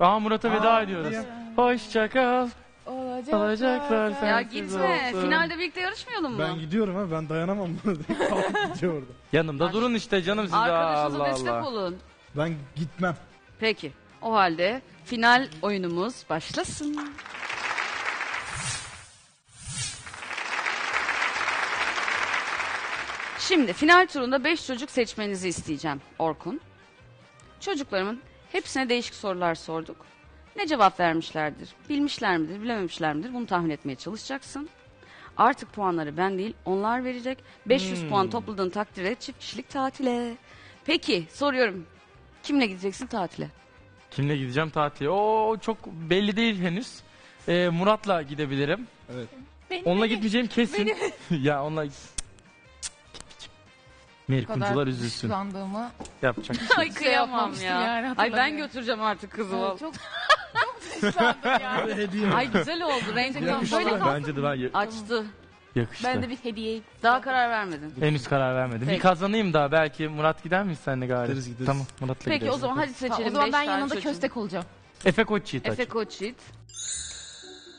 Aa, Murat'a veda ediyoruz. Hoşça kal. Olacaklar. Olacaklar sen. Ya gitme. Finalde birlikte yarışmayalım mı? Ben gidiyorum ha. Ben dayanamam burada. orada. Yanımda Ar durun işte canım siz. Arkadaşınıza destek olun. Ben gitmem. Peki. O halde final oyunumuz başlasın. Şimdi final turunda beş çocuk seçmenizi isteyeceğim Orkun. Çocuklarımın hepsine değişik sorular sorduk. Ne cevap vermişlerdir, bilmişler midir, bilememişler midir bunu tahmin etmeye çalışacaksın. Artık puanları ben değil onlar verecek. beş yüz hmm. puan topladığın takdirde çift kişilik tatile. Peki soruyorum, kimle gideceksin tatile? Kimle gideceğim tatile? O çok belli değil henüz. Ee, Murat'la gidebilirim. Evet. Benim, onunla benim, gitmeyeceğim kesin. Benim. Ya onunla Merkuncular üzülsün. Yapacak. Ay kıyamam ya. Yani, ay ben götüreceğim artık kızımı. Evet, çok çok yani. Ay güzel oldu. Renk böyle bence de ben açtı. Yakıştı. Ben de bir hediye. Daha karar vermedim. Henüz karar vermedim. Peki. Bir kazanayım daha. Belki Murat gider miyiz seninle galiba? Gideriz gideriz. Tamam, Murat'la gideriz. Peki o zaman hadi seçelim. Ha, o zaman ben yanında çocuğum. Köstek olacağım. Efe Koçyiğit. Efe Koçyiğit.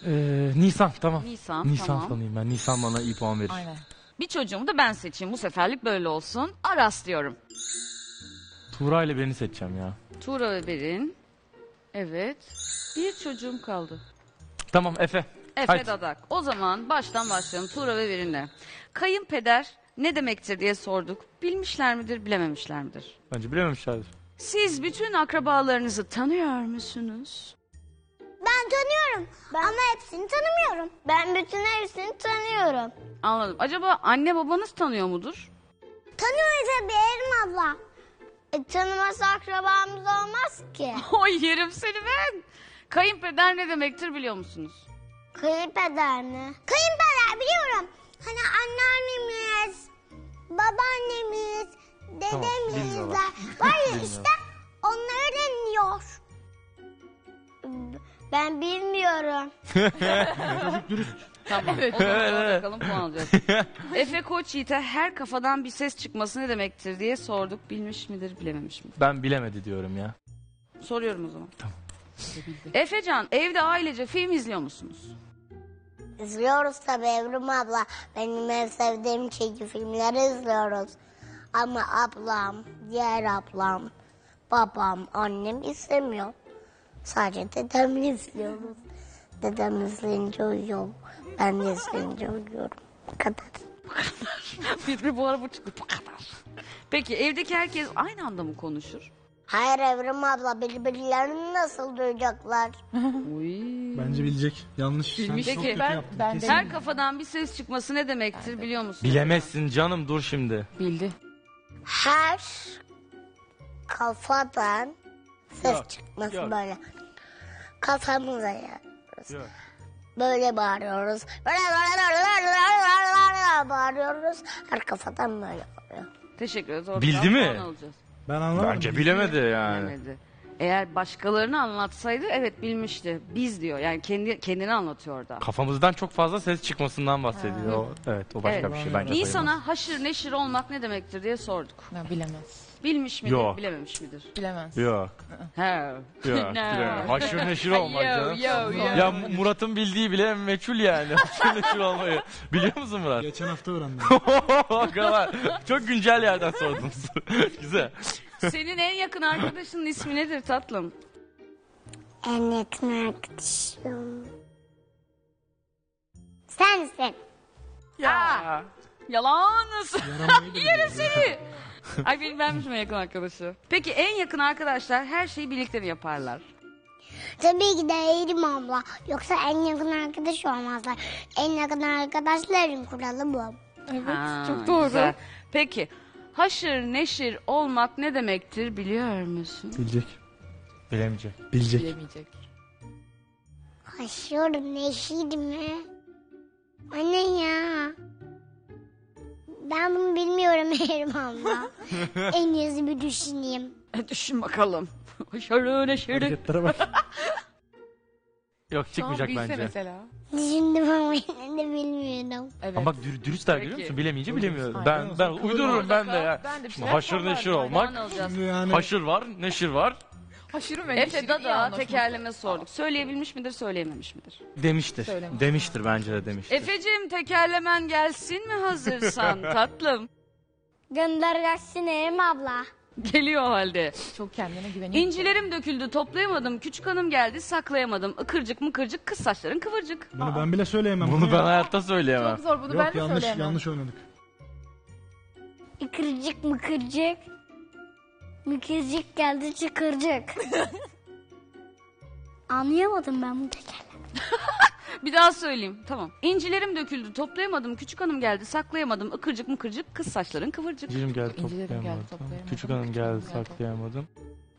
Ee, Nisan tamam. Nisan, Nisan tamam. Tanıyayım ben. Nisan bana iyi puan verir. Aynen. Bir çocuğumu da ben seçeyim. Bu seferlik böyle olsun. Aras diyorum. Tuğra ile Berin'i seçeceğim ya. Tuğra ve Berin. Evet. Bir çocuğum kaldı. Tamam Efe. Efe Haydi. Dadak. O zaman baştan başlayalım Tuğra ve Berin'le. Kayınpeder ne demektir diye sorduk. Bilmişler midir, bilememişler midir? Bence bilememişlerdir. Siz bütün akrabalarınızı tanıyor musunuz? Ben tanıyorum ben... ama hepsini tanımıyorum. Ben bütün hepsini tanıyorum. Anladım. Acaba anne babanız tanıyor mudur? Tanıyor tabii Evrim abla. E, tanıması akrabamız olmaz ki. Oy yerim seni ben. Kayınpeder ne demektir biliyor musunuz? Kayınpeder mi? Kayınpeder biliyorum. Hani anneannemiz, babaannemiz, dedemiz tamam, de var ya işte onlar öğreniyor. Ben bilmiyorum. Tamam evet. O zaman bakalım puan alacağız. Efe Koçyiğit'e her kafadan bir ses çıkması ne demektir diye sorduk. Bilmiş midir bilememiş midir? Ben bilemedi diyorum ya. Soruyorum o zaman. Tamam. Efe Can evde ailece film izliyor musunuz? İzliyoruz tabii Evrim abla. Benim en sevdiğim çizgi filmleri izliyoruz. Ama ablam, diğer ablam, babam, annem istemiyor. Sadece dedemle izliyoruz. Dedem izleyince uyuyorum. Ben de izleyince uyuyorum. Bu kadar. Bu kadar. Bir bu ara bu çıktı. Bu kadar. Peki evdeki herkes aynı anda mı konuşur? Hayır Evrim abla birbirlerini nasıl duyacaklar? Bence bilecek. Yanlış. Bilmiş. Sen peki ben, ben her kafadan bir ses çıkması ne demektir ben biliyor musun? Bilemezsin ya? Canım dur şimdi. Bildi. Her kafadan ses yok, çıkması yok. Böyle. Kafamıza yapıyoruz. Yok. Böyle bağırıyoruz. Böyle bağırıyoruz. Her kafadan böyle bağırıyor. Teşekkür ederiz. Bildi mi? Ben anlamadım. Bence bilemedi yani. Bilemedi. Eğer başkalarını anlatsaydı evet bilmişti. Biz diyor yani kendi kendini anlatıyor orada. Kafamızdan çok fazla ses çıkmasından bahsediyor. O, evet o başka evet. Bir şey bence. Nisan'a haşır neşir olmak ne demektir diye sorduk. Ya, bilemez. Bilmiş midir yok. Bilememiş midir? Bilemez. Yok. Ha. Yok. Haşır neşir olmak canım. Yo, yo. Ya Murat'ın bildiği bile meçhul yani. Haşır neşir olmayı. Biliyor musun Murat? Geçen hafta öğrendim. Çok güncel yerden sordunuz. Güzel. Senin en yakın arkadaşının ismi nedir tatlım? En yakın arkadaşım... Sensin. Ya. Aa, yalanız. Yerim seni. Ay bilmemişim en yakın arkadaşı. Peki en yakın arkadaşlar her şeyi birlikte mi yaparlar? Tabii ki de Evrim abla. Yoksa en yakın arkadaş olmazlar. En yakın arkadaşların kuralı bu. Evet ha, çok doğru. Güzel. Peki... Haşır neşir olmak ne demektir biliyor musun? Bilecek. Bilemeyecek. Bilecek. Bilemeyecek. Haşır neşir mi? Anne ya. Ben bunu bilmiyorum Evrim abla. En iyisi bir düşüneyim. E düşün bakalım. Haşır neşir. Hareketlere bak. Yok çıkmayacak bence. Mesela. Düşündüm ama ben de bilmiyorum. Evet. Ama dür, dürüst der biliyor musun? Bilemeyince bilemiyorum. Aynen. Ben ben uydururum ben de ya. Ben de haşır neşir olmak. Yani. Haşır var, neşir var. Haşırı ve neşiri. Efe Dadak tekerleme sorduk. Söyleyebilmiş midir, söyleyememiş midir? Demiştir. Söylemiş. Demiştir bence de demiştir. Efeciğim tekerlemen gelsin mi hazırsan tatlım? Gönder gelsin Evrim abla. Geliyor o halde. Çok kendine güveniyor. İncilerim döküldü toplayamadım. Küçük hanım geldi saklayamadım. Ikırcık mıkırcık kız saçların kıvırcık. Bunu Aa. Ben bile söyleyemem. Bunu ya. Ben hayatta söyleyemem. Çok zor bunu. Yok, ben de yanlış, söyleyemem. Yanlış oynadık. Ikırcık mıkırcık. Mıkırcık geldi çıkırcık. Anlayamadım ben bunu tekerlem. Bir daha söyleyeyim tamam. İncilerim döküldü toplayamadım. Küçük hanım geldi saklayamadım. Ikırcık mıkırcık kız saçların kıvırcık. İncilerim geldi toplayamadım. Geldi, toplayamadım. Küçük hanım geldi saklayamadım.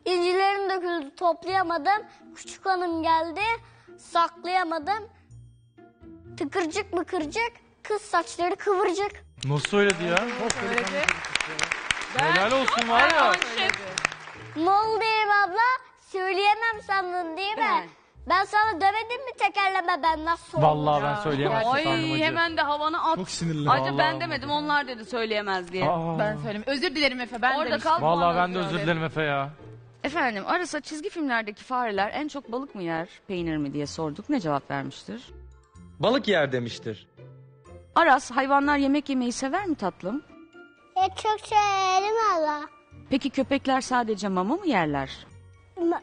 İncilerim döküldü toplayamadım. Küçük hanım geldi saklayamadım. Tıkırcık mıkırcık kız saçları kıvırcık. Nasıl söyledi ya? Nasıl söyledi? Ben... Helal olsun var ya. Ne oldu Evrim abla? Söyleyemem sandın değil mi? Ben. Ben sana demedim mi tekerleme ben nasıl olacağım? Vallahi ben söyleyemezsin. Ay hemen de havanı at. Çok sinirli. Acı ben demedim onlar dedi söyleyemez diye. Aa. Ben söyleyeyim. Özür dilerim Efe ben orada kaldım. Vallahi ben de özür dilerim Efe ya. Efendim Aras'a çizgi filmlerdeki fareler en çok balık mı yer peynir mi diye sorduk. Ne cevap vermiştir? Balık yer demiştir. Aras hayvanlar yemek yemeyi sever mi tatlım? E çok severim Allah. Peki köpekler sadece mama mı yerler?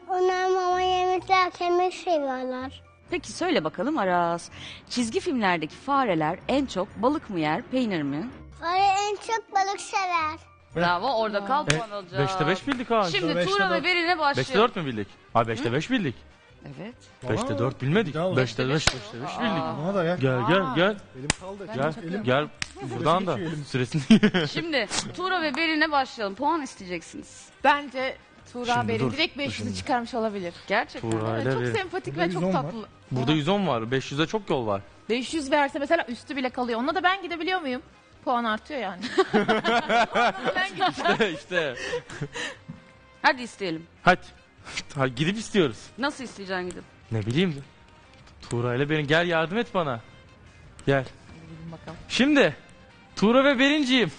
Onlar mama yemekler kemik seviyorlar. Peki söyle bakalım Aras. Çizgi filmlerdeki fareler en çok balık mı yer peynir mi? Fare en çok balık sever. Bravo orada kal puan alacağız. beşte beş bildik ha. Şimdi Tuğra ve Berin'e başlıyor. beşte dört mü bildik? Ha beşte beş bildik. Evet. beşte dört bilmedik. beşte beş beşte beş bildik. Gel gel gel. Elim kaldı. Gel gel buradan da süresini. Şimdi Tuğra ve Berin'e başlayalım. Puan isteyeceksiniz. Bence Tuğra Berin direkt beş yüzü çıkarmış olabilir. Gerçekten. Çok sempatik ve çok tatlı. Burada yüz on var. beş yüze çok yol var. beş yüz verse mesela üstü bile kalıyor. Onunla da ben gidebiliyor muyum? Puan artıyor yani. işte işte. Hadi isteyelim. Hadi. Ha, gidip istiyoruz. Nasıl isteyeceksin gidip? Ne bileyim. Tuğra ile Berin gel yardım et bana. Gel. Şimdi Tuğra ve Berinciğim.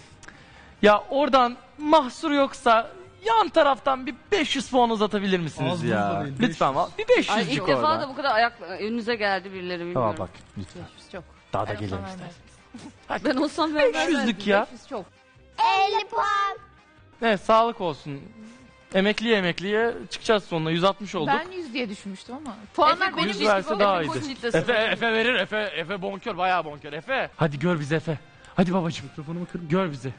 Ya oradan mahsur yoksa yan taraftan bir beş yüz puan uzatabilir misiniz ağzınızda ya? Değil, lütfen al. Bir beş yüz oradan. İlk defa orada da bu kadar ayak önünüze geldi birileri bilmiyorum. Aa bak lütfen. beş yüz çok. Daha da gelelim isterseniz. Ben olsam vermezdim. beş yüzlük ya. beş yüz çok. elli puan. Evet sağlık olsun. Emekliye emekliye çıkacağız sonuna. yüz altmış olduk. Ben yüz diye düşmüştüm ama. Puanlar benim yüz verse daha iyiydi. Efe, Efe verir. Efe, Efe bonkör. Bayağı bonkör. Efe. Hadi gör bizi Efe. Hadi babacığım. Mikrofonumu kır. Gör bizi.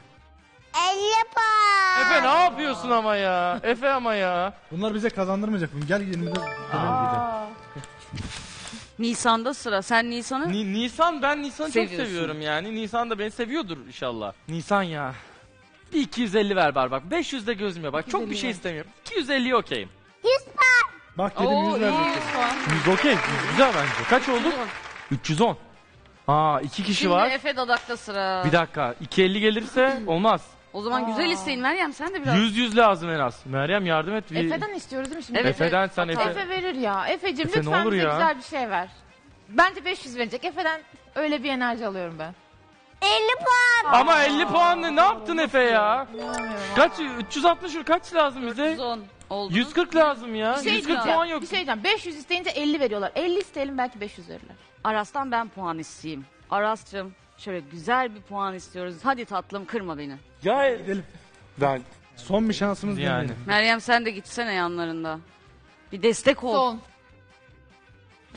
elli puan. Efe ne yapıyorsun ama ya. Efe ama ya. Bunlar bize kazandırmayacak. Bunu. Gel yirmide. Nisan'da sıra. Sen Nisan'ı? Ni Nisan ben Nisan'ı çok seviyorum yani. Nisan da beni seviyordur inşallah. Nisan ya. Bir iki yüz elli ver bar bak. beş yüzde gözüm ya bak. Çok bir şey istemiyorum. iki yüz elliye okeyim. yüz puan. Bak dedim oo, yüz verecektim. yüz okey. Güzel bence. Kaç oldu? üç yüz on. Aa iki kişi şimdi var. Şimdi Efe Dadak'ta sıra. Bir dakika. iki yüz elli gelirse olmaz. O zaman aa, güzel isteyin Meryem sen de biraz. yüz yüz lazım en az. Meryem yardım et. Bir... Efe'den istiyoruz değil mi şimdi? Evet, Efe'den sen Efe. Efe verir ya. Efe'cim Efe lütfen bize ya, güzel bir şey ver. Bence beş yüz verecek. Efe'den öyle bir enerji alıyorum ben. elli puan. Ama aa, elli puan ne, ne yaptın Efe ya? Kaç üç yüz altmış kaç lazım bize? yüz on oldu. yüz kırk lazım ya. Şey yüz kırk puan yok. Bir şey diyeceğim. beş yüz isteyince elli veriyorlar. elli isteyelim belki beş yüz verirler. Aras'tan ben puan isteyeyim. Aras'cığım şöyle güzel bir puan istiyoruz. Hadi tatlım kırma beni. Ya gidelim. Ben son bir şansımız yani. Değil. Meryem sen de gitsene yanlarında. Bir destek ol. Son.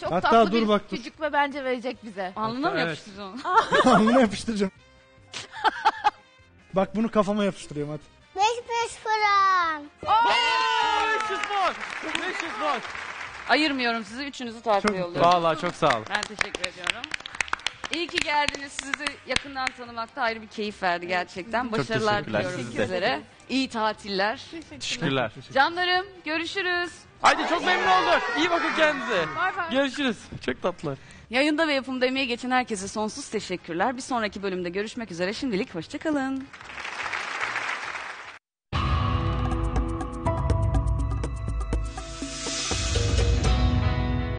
Çok hatta tatlı dur, bir bak, çocuk ve bence verecek bize. Alnına mı yapıştıracağım? Alnına yapıştıracağım. Bak bunu kafama yapıştırıyorum hadi. beş beş fıran. beş yüz bak. beş yüz bak. Ayırmıyorum sizi. Üçünüzü tatile yolluyorum. Vallahi çok sağ olun. Ben teşekkür ediyorum. İyi ki geldiniz. Sizi yakından tanımakta ayrı bir keyif verdi gerçekten. Başarılar diliyorum sizlere. İyi tatiller. Teşekkürler. Teşekkürler. Canlarım görüşürüz. Haydi çok memnun olduk. İyi bakın kendinize. Bye bye. Görüşürüz. Çok tatlılar. Yayında ve yapımda emeği geçen herkese sonsuz teşekkürler. Bir sonraki bölümde görüşmek üzere. Şimdilik hoşça kalın.